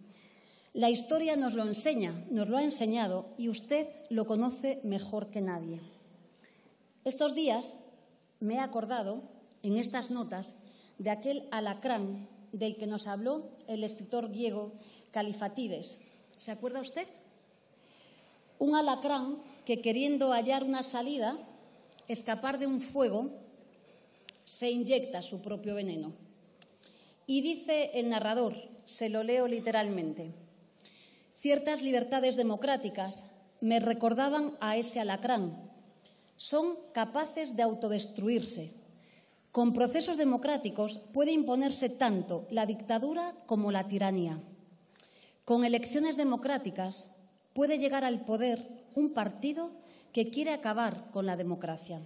La historia nos lo enseña, nos lo ha enseñado y usted lo conoce mejor que nadie. Estos días me he acordado, en estas notas, de aquel alacrán del que nos habló el escritor griego Califatides. ¿Se acuerda usted? Un alacrán que, queriendo hallar una salida, escapar de un fuego, se inyecta su propio veneno. Y dice el narrador, se lo leo literalmente, ciertas libertades democráticas me recordaban a ese alacrán. Son capaces de autodestruirse. Con procesos democráticos puede imponerse tanto la dictadura como la tiranía. Con elecciones democráticas puede llegar al poder un partido que quiere acabar con la democracia.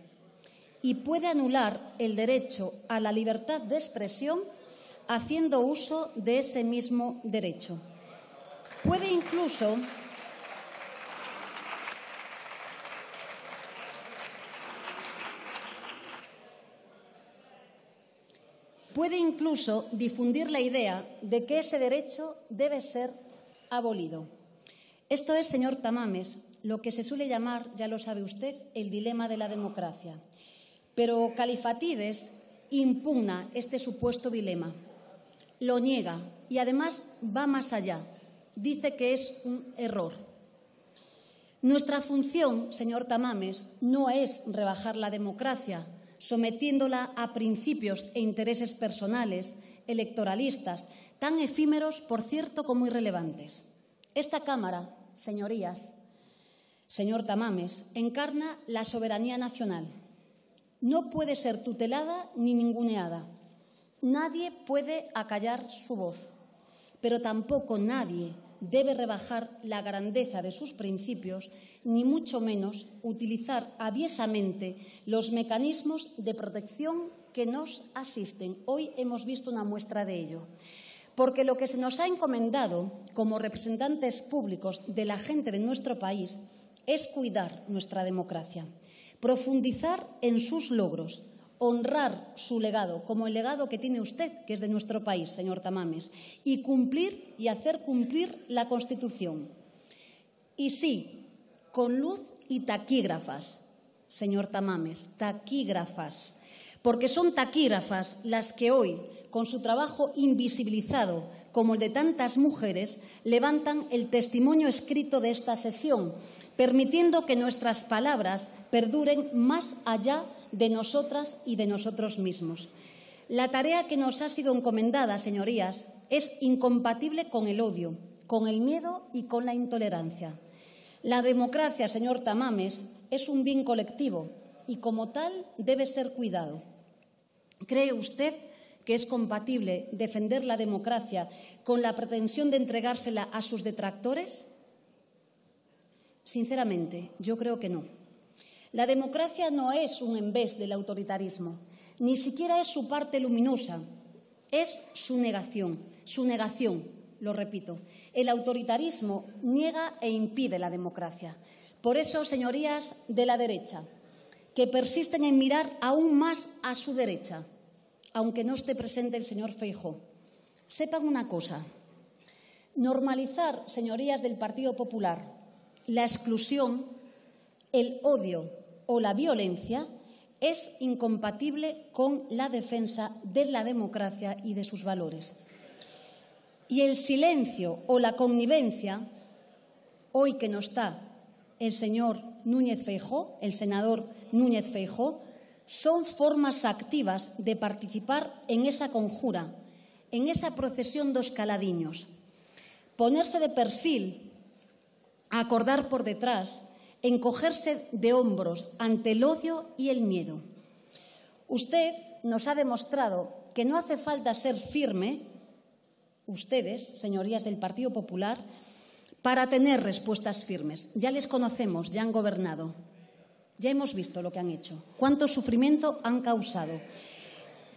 Y puede anular el derecho a la libertad de expresión haciendo uso de ese mismo derecho. Puede incluso difundir la idea de que ese derecho debe ser abolido. Esto es, señor Tamames, lo que se suele llamar, ya lo sabe usted, el dilema de la democracia. Pero Califatides impugna este supuesto dilema, lo niega y además va más allá. Dice que es un error. Nuestra función, señor Tamames, no es rebajar la democracia, sometiéndola a principios e intereses personales, electoralistas, tan efímeros, por cierto, como irrelevantes. Esta Cámara, señorías, señor Tamames, encarna la soberanía nacional. No puede ser tutelada ni ninguneada. Nadie puede acallar su voz, pero tampoco nadie debe rebajar la grandeza de sus principios, ni mucho menos utilizar aviesamente los mecanismos de protección que nos asisten. Hoy hemos visto una muestra de ello. Porque lo que se nos ha encomendado como representantes públicos de la gente de nuestro país es cuidar nuestra democracia. Profundizar en sus logros, honrar su legado, como el legado que tiene usted, que es de nuestro país, señor Tamames, y cumplir y hacer cumplir la Constitución. Y sí, con luz y taquígrafas, señor Tamames, taquígrafas, porque son taquígrafas las que hoy, con su trabajo invisibilizado, como el de tantas mujeres, levantan el testimonio escrito de esta sesión, permitiendo que nuestras palabras perduren más allá de nosotras y de nosotros mismos. La tarea que nos ha sido encomendada, señorías, es incompatible con el odio, con el miedo y con la intolerancia. La democracia, señor Tamames, es un bien colectivo y como tal debe ser cuidado. ¿Cree usted que es compatible defender la democracia con la pretensión de entregársela a sus detractores? Sinceramente, yo creo que no. La democracia no es un embés del autoritarismo, ni siquiera es su parte luminosa, es su negación, lo repito. El autoritarismo niega e impide la democracia. Por eso, señorías de la derecha, que persisten en mirar aún más a su derecha, aunque no esté presente el señor Feijóo, sepan una cosa. Normalizar, señorías del Partido Popular, la exclusión, el odio o la violencia es incompatible con la defensa de la democracia y de sus valores. Y el silencio o la connivencia, hoy que no está el señor Núñez Feijóo, el senador Núñez Feijóo, son formas activas de participar en esa conjura, en esa procesión de oscaladiños. Ponerse de perfil, acordar por detrás, encogerse de hombros ante el odio y el miedo. Usted nos ha demostrado que no hace falta ser firme, ustedes, señorías del Partido Popular, para tener respuestas firmes. Ya les conocemos, ya han gobernado. Ya hemos visto lo que han hecho, cuánto sufrimiento han causado.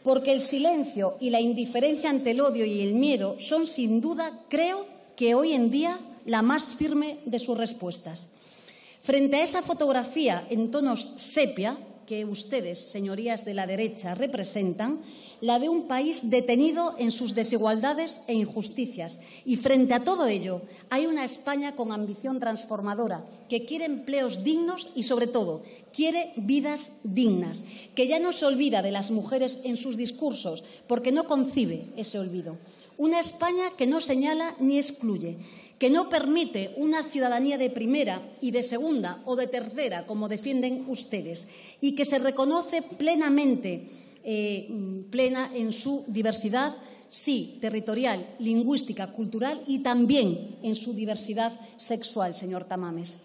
Porque el silencio y la indiferencia ante el odio y el miedo son, sin duda, creo que hoy en día, la más firme de sus respuestas. Frente a esa fotografía en tonos sepia que ustedes, señorías de la derecha, representan, la de un país detenido en sus desigualdades e injusticias. Y frente a todo ello, hay una España con ambición transformadora, que quiere empleos dignos y, sobre todo, quiere vidas dignas, que ya no se olvida de las mujeres en sus discursos, porque no concibe ese olvido. Una España que no señala ni excluye, que no permite una ciudadanía de primera y de segunda o de tercera, como defienden ustedes, y que se reconoce plenamente plena en su diversidad, sí, territorial, lingüística, cultural y también en su diversidad sexual, señor Tamames.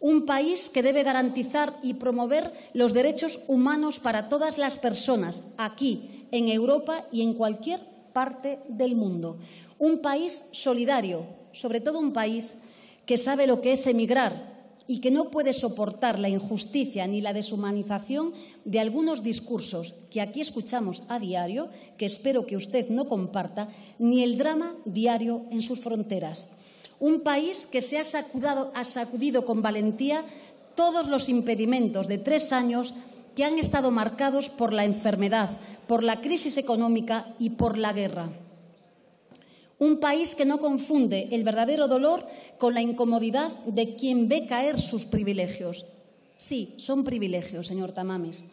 Un país que debe garantizar y promover los derechos humanos para todas las personas, aquí, en Europa y en cualquier parte del mundo. Un país solidario, sobre todo un país que sabe lo que es emigrar y que no puede soportar la injusticia ni la deshumanización de algunos discursos que aquí escuchamos a diario, que espero que usted no comparta, ni el drama diario en sus fronteras. Un país que se ha sacudido con valentía todos los impedimentos de 3 años que han estado marcados por la enfermedad, por la crisis económica y por la guerra. Un país que no confunde el verdadero dolor con la incomodidad de quien ve caer sus privilegios. Sí, son privilegios, señor Tamames.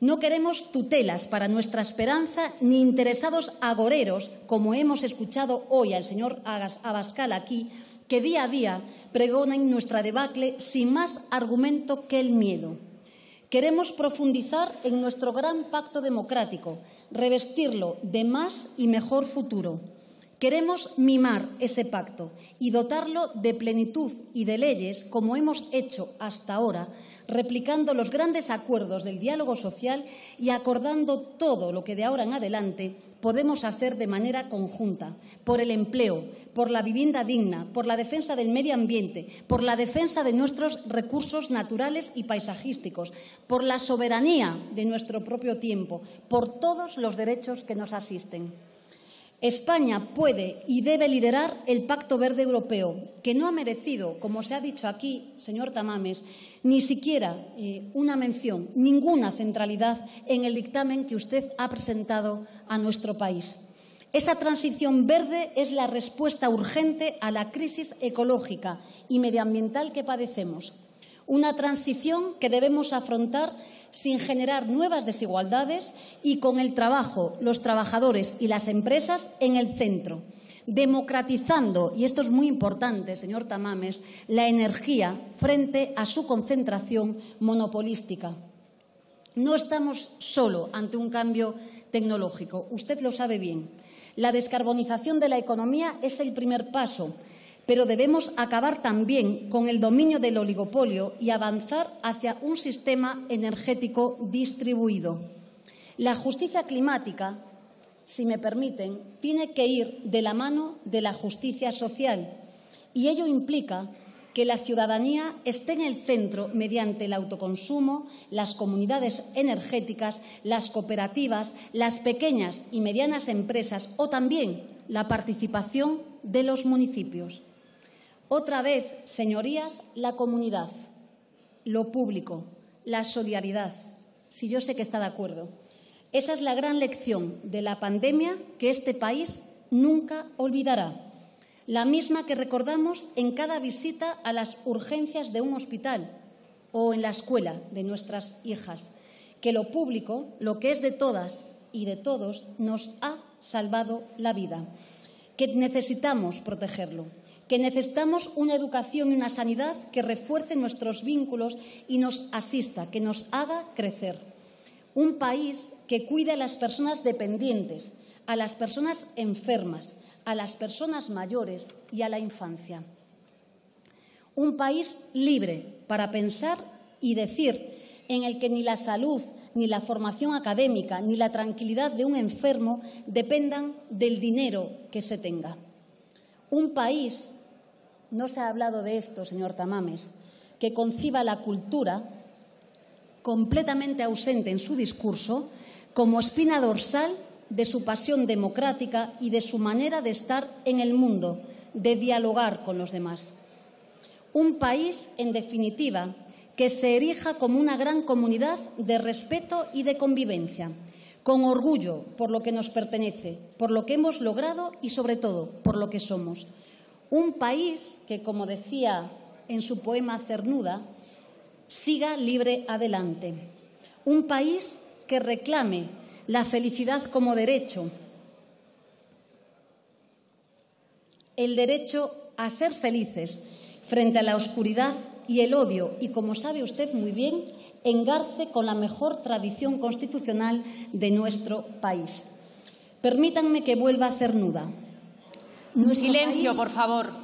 No queremos tutelas para nuestra esperanza ni interesados agoreros, como hemos escuchado hoy al señor Abascal aquí, que día a día pregonan nuestra debacle sin más argumento que el miedo. Queremos profundizar en nuestro gran pacto democrático, revestirlo de más y mejor futuro. Queremos mimar ese pacto y dotarlo de plenitud y de leyes, como hemos hecho hasta ahora, replicando los grandes acuerdos del diálogo social y acordando todo lo que de ahora en adelante podemos hacer de manera conjunta, por el empleo, por la vivienda digna, por la defensa del medio ambiente, por la defensa de nuestros recursos naturales y paisajísticos, por la soberanía de nuestro propio tiempo, por todos los derechos que nos asisten. España puede y debe liderar el Pacto Verde Europeo, que no ha merecido, como se ha dicho aquí, señor Tamames, ni siquiera una mención, ninguna centralidad en el dictamen que usted ha presentado a nuestro país. Esa transición verde es la respuesta urgente a la crisis ecológica y medioambiental que padecemos. Una transición que debemos afrontar sin generar nuevas desigualdades y con el trabajo, los trabajadores y las empresas en el centro, democratizando, y esto es muy importante, señor Tamames, la energía frente a su concentración monopolística. No estamos solo ante un cambio tecnológico, usted lo sabe bien. La descarbonización de la economía es el primer paso, pero debemos acabar también con el dominio del oligopolio y avanzar hacia un sistema energético distribuido. La justicia climática, si me permiten, tiene que ir de la mano de la justicia social, y ello implica que la ciudadanía esté en el centro mediante el autoconsumo, las comunidades energéticas, las cooperativas, las pequeñas y medianas empresas o también la participación de los municipios. Otra vez, señorías, la comunidad, lo público, la solidaridad, si yo sé que está de acuerdo. Esa es la gran lección de la pandemia que este país nunca olvidará. La misma que recordamos en cada visita a las urgencias de un hospital o en la escuela de nuestras hijas, que lo público, lo que es de todas y de todos, nos ha salvado la vida, que necesitamos protegerlo, que necesitamos una educación y una sanidad que refuerce nuestros vínculos y nos asista, que nos haga crecer. Un país que cuide a las personas dependientes, a las personas enfermas, a las personas mayores y a la infancia. Un país libre para pensar y decir, en el que ni la salud, ni la formación académica, ni la tranquilidad de un enfermo dependan del dinero que se tenga. Un país, no se ha hablado de esto, señor Tamames, que conciba la cultura, completamente ausente en su discurso, como espina dorsal de su pasión democrática y de su manera de estar en el mundo, de dialogar con los demás. Un país, en definitiva, que se erija como una gran comunidad de respeto y de convivencia, con orgullo por lo que nos pertenece, por lo que hemos logrado y, sobre todo, por lo que somos. Un país que, como decía en su poema Cernuda, siga libre adelante. Un país que reclame la felicidad como derecho, el derecho a ser felices frente a la oscuridad y el odio, y como sabe usted muy bien, engarce con la mejor tradición constitucional de nuestro país. Permítanme que vuelva a Cernuda. Silencio, por favor.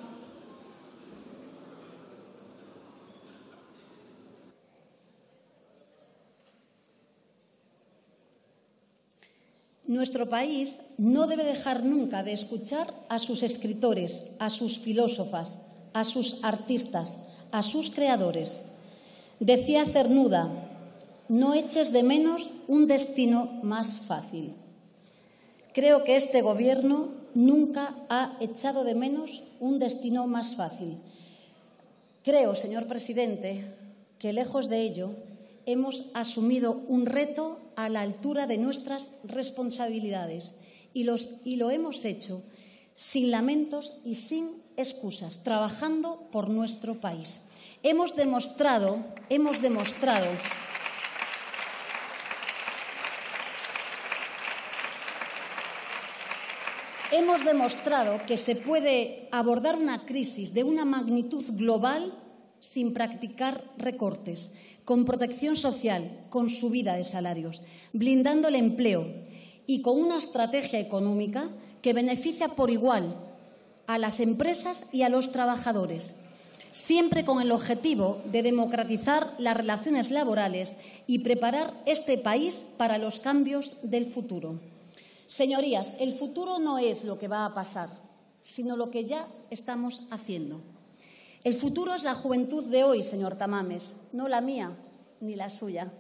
Nuestro país no debe dejar nunca de escuchar a sus escritores, a sus filósofas, a sus artistas, a sus creadores. Decía Cernuda, no eches de menos un destino más fácil. Creo que este Gobierno nunca ha echado de menos un destino más fácil. Creo, señor presidente, que lejos de ello hemos asumido un reto a la altura de nuestras responsabilidades y lo hemos hecho sin lamentos y sin excusas, trabajando por nuestro país. Hemos demostrado que se puede abordar una crisis de una magnitud global sin practicar recortes, con protección social, con subida de salarios, blindando el empleo y con una estrategia económica que beneficia por igual a las empresas y a los trabajadores, siempre con el objetivo de democratizar las relaciones laborales y preparar este país para los cambios del futuro. Señorías, el futuro no es lo que va a pasar, sino lo que ya estamos haciendo. El futuro es la juventud de hoy, señor Tamames, no la mía ni la suya.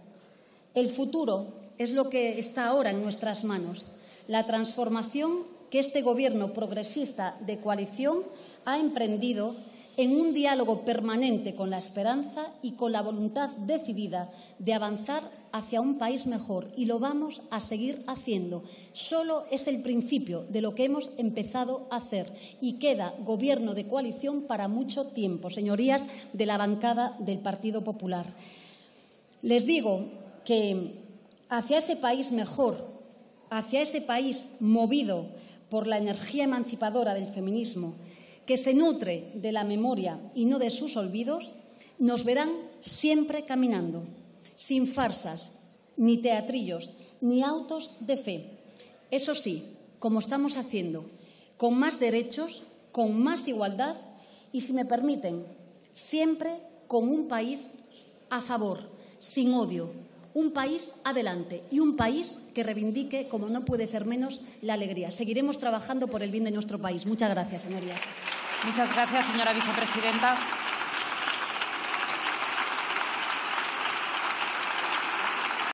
El futuro es lo que está ahora en nuestras manos, la transformación que este Gobierno progresista de coalición ha emprendido en un diálogo permanente con la esperanza y con la voluntad decidida de avanzar hacia un país mejor, y lo vamos a seguir haciendo. Solo es el principio de lo que hemos empezado a hacer y queda Gobierno de coalición para mucho tiempo, señorías de la bancada del Partido Popular. Les digo que hacia ese país mejor, hacia ese país movido por la energía emancipadora del feminismo, que se nutre de la memoria y no de sus olvidos, nos verán siempre caminando, sin farsas, ni teatrillos, ni autos de fe. Eso sí, como estamos haciendo, con más derechos, con más igualdad y, si me permiten, siempre con un país a favor, sin odio, un país adelante y un país que reivindique, como no puede ser menos, la alegría. Seguiremos trabajando por el bien de nuestro país. Muchas gracias, señorías. Muchas gracias, señora vicepresidenta.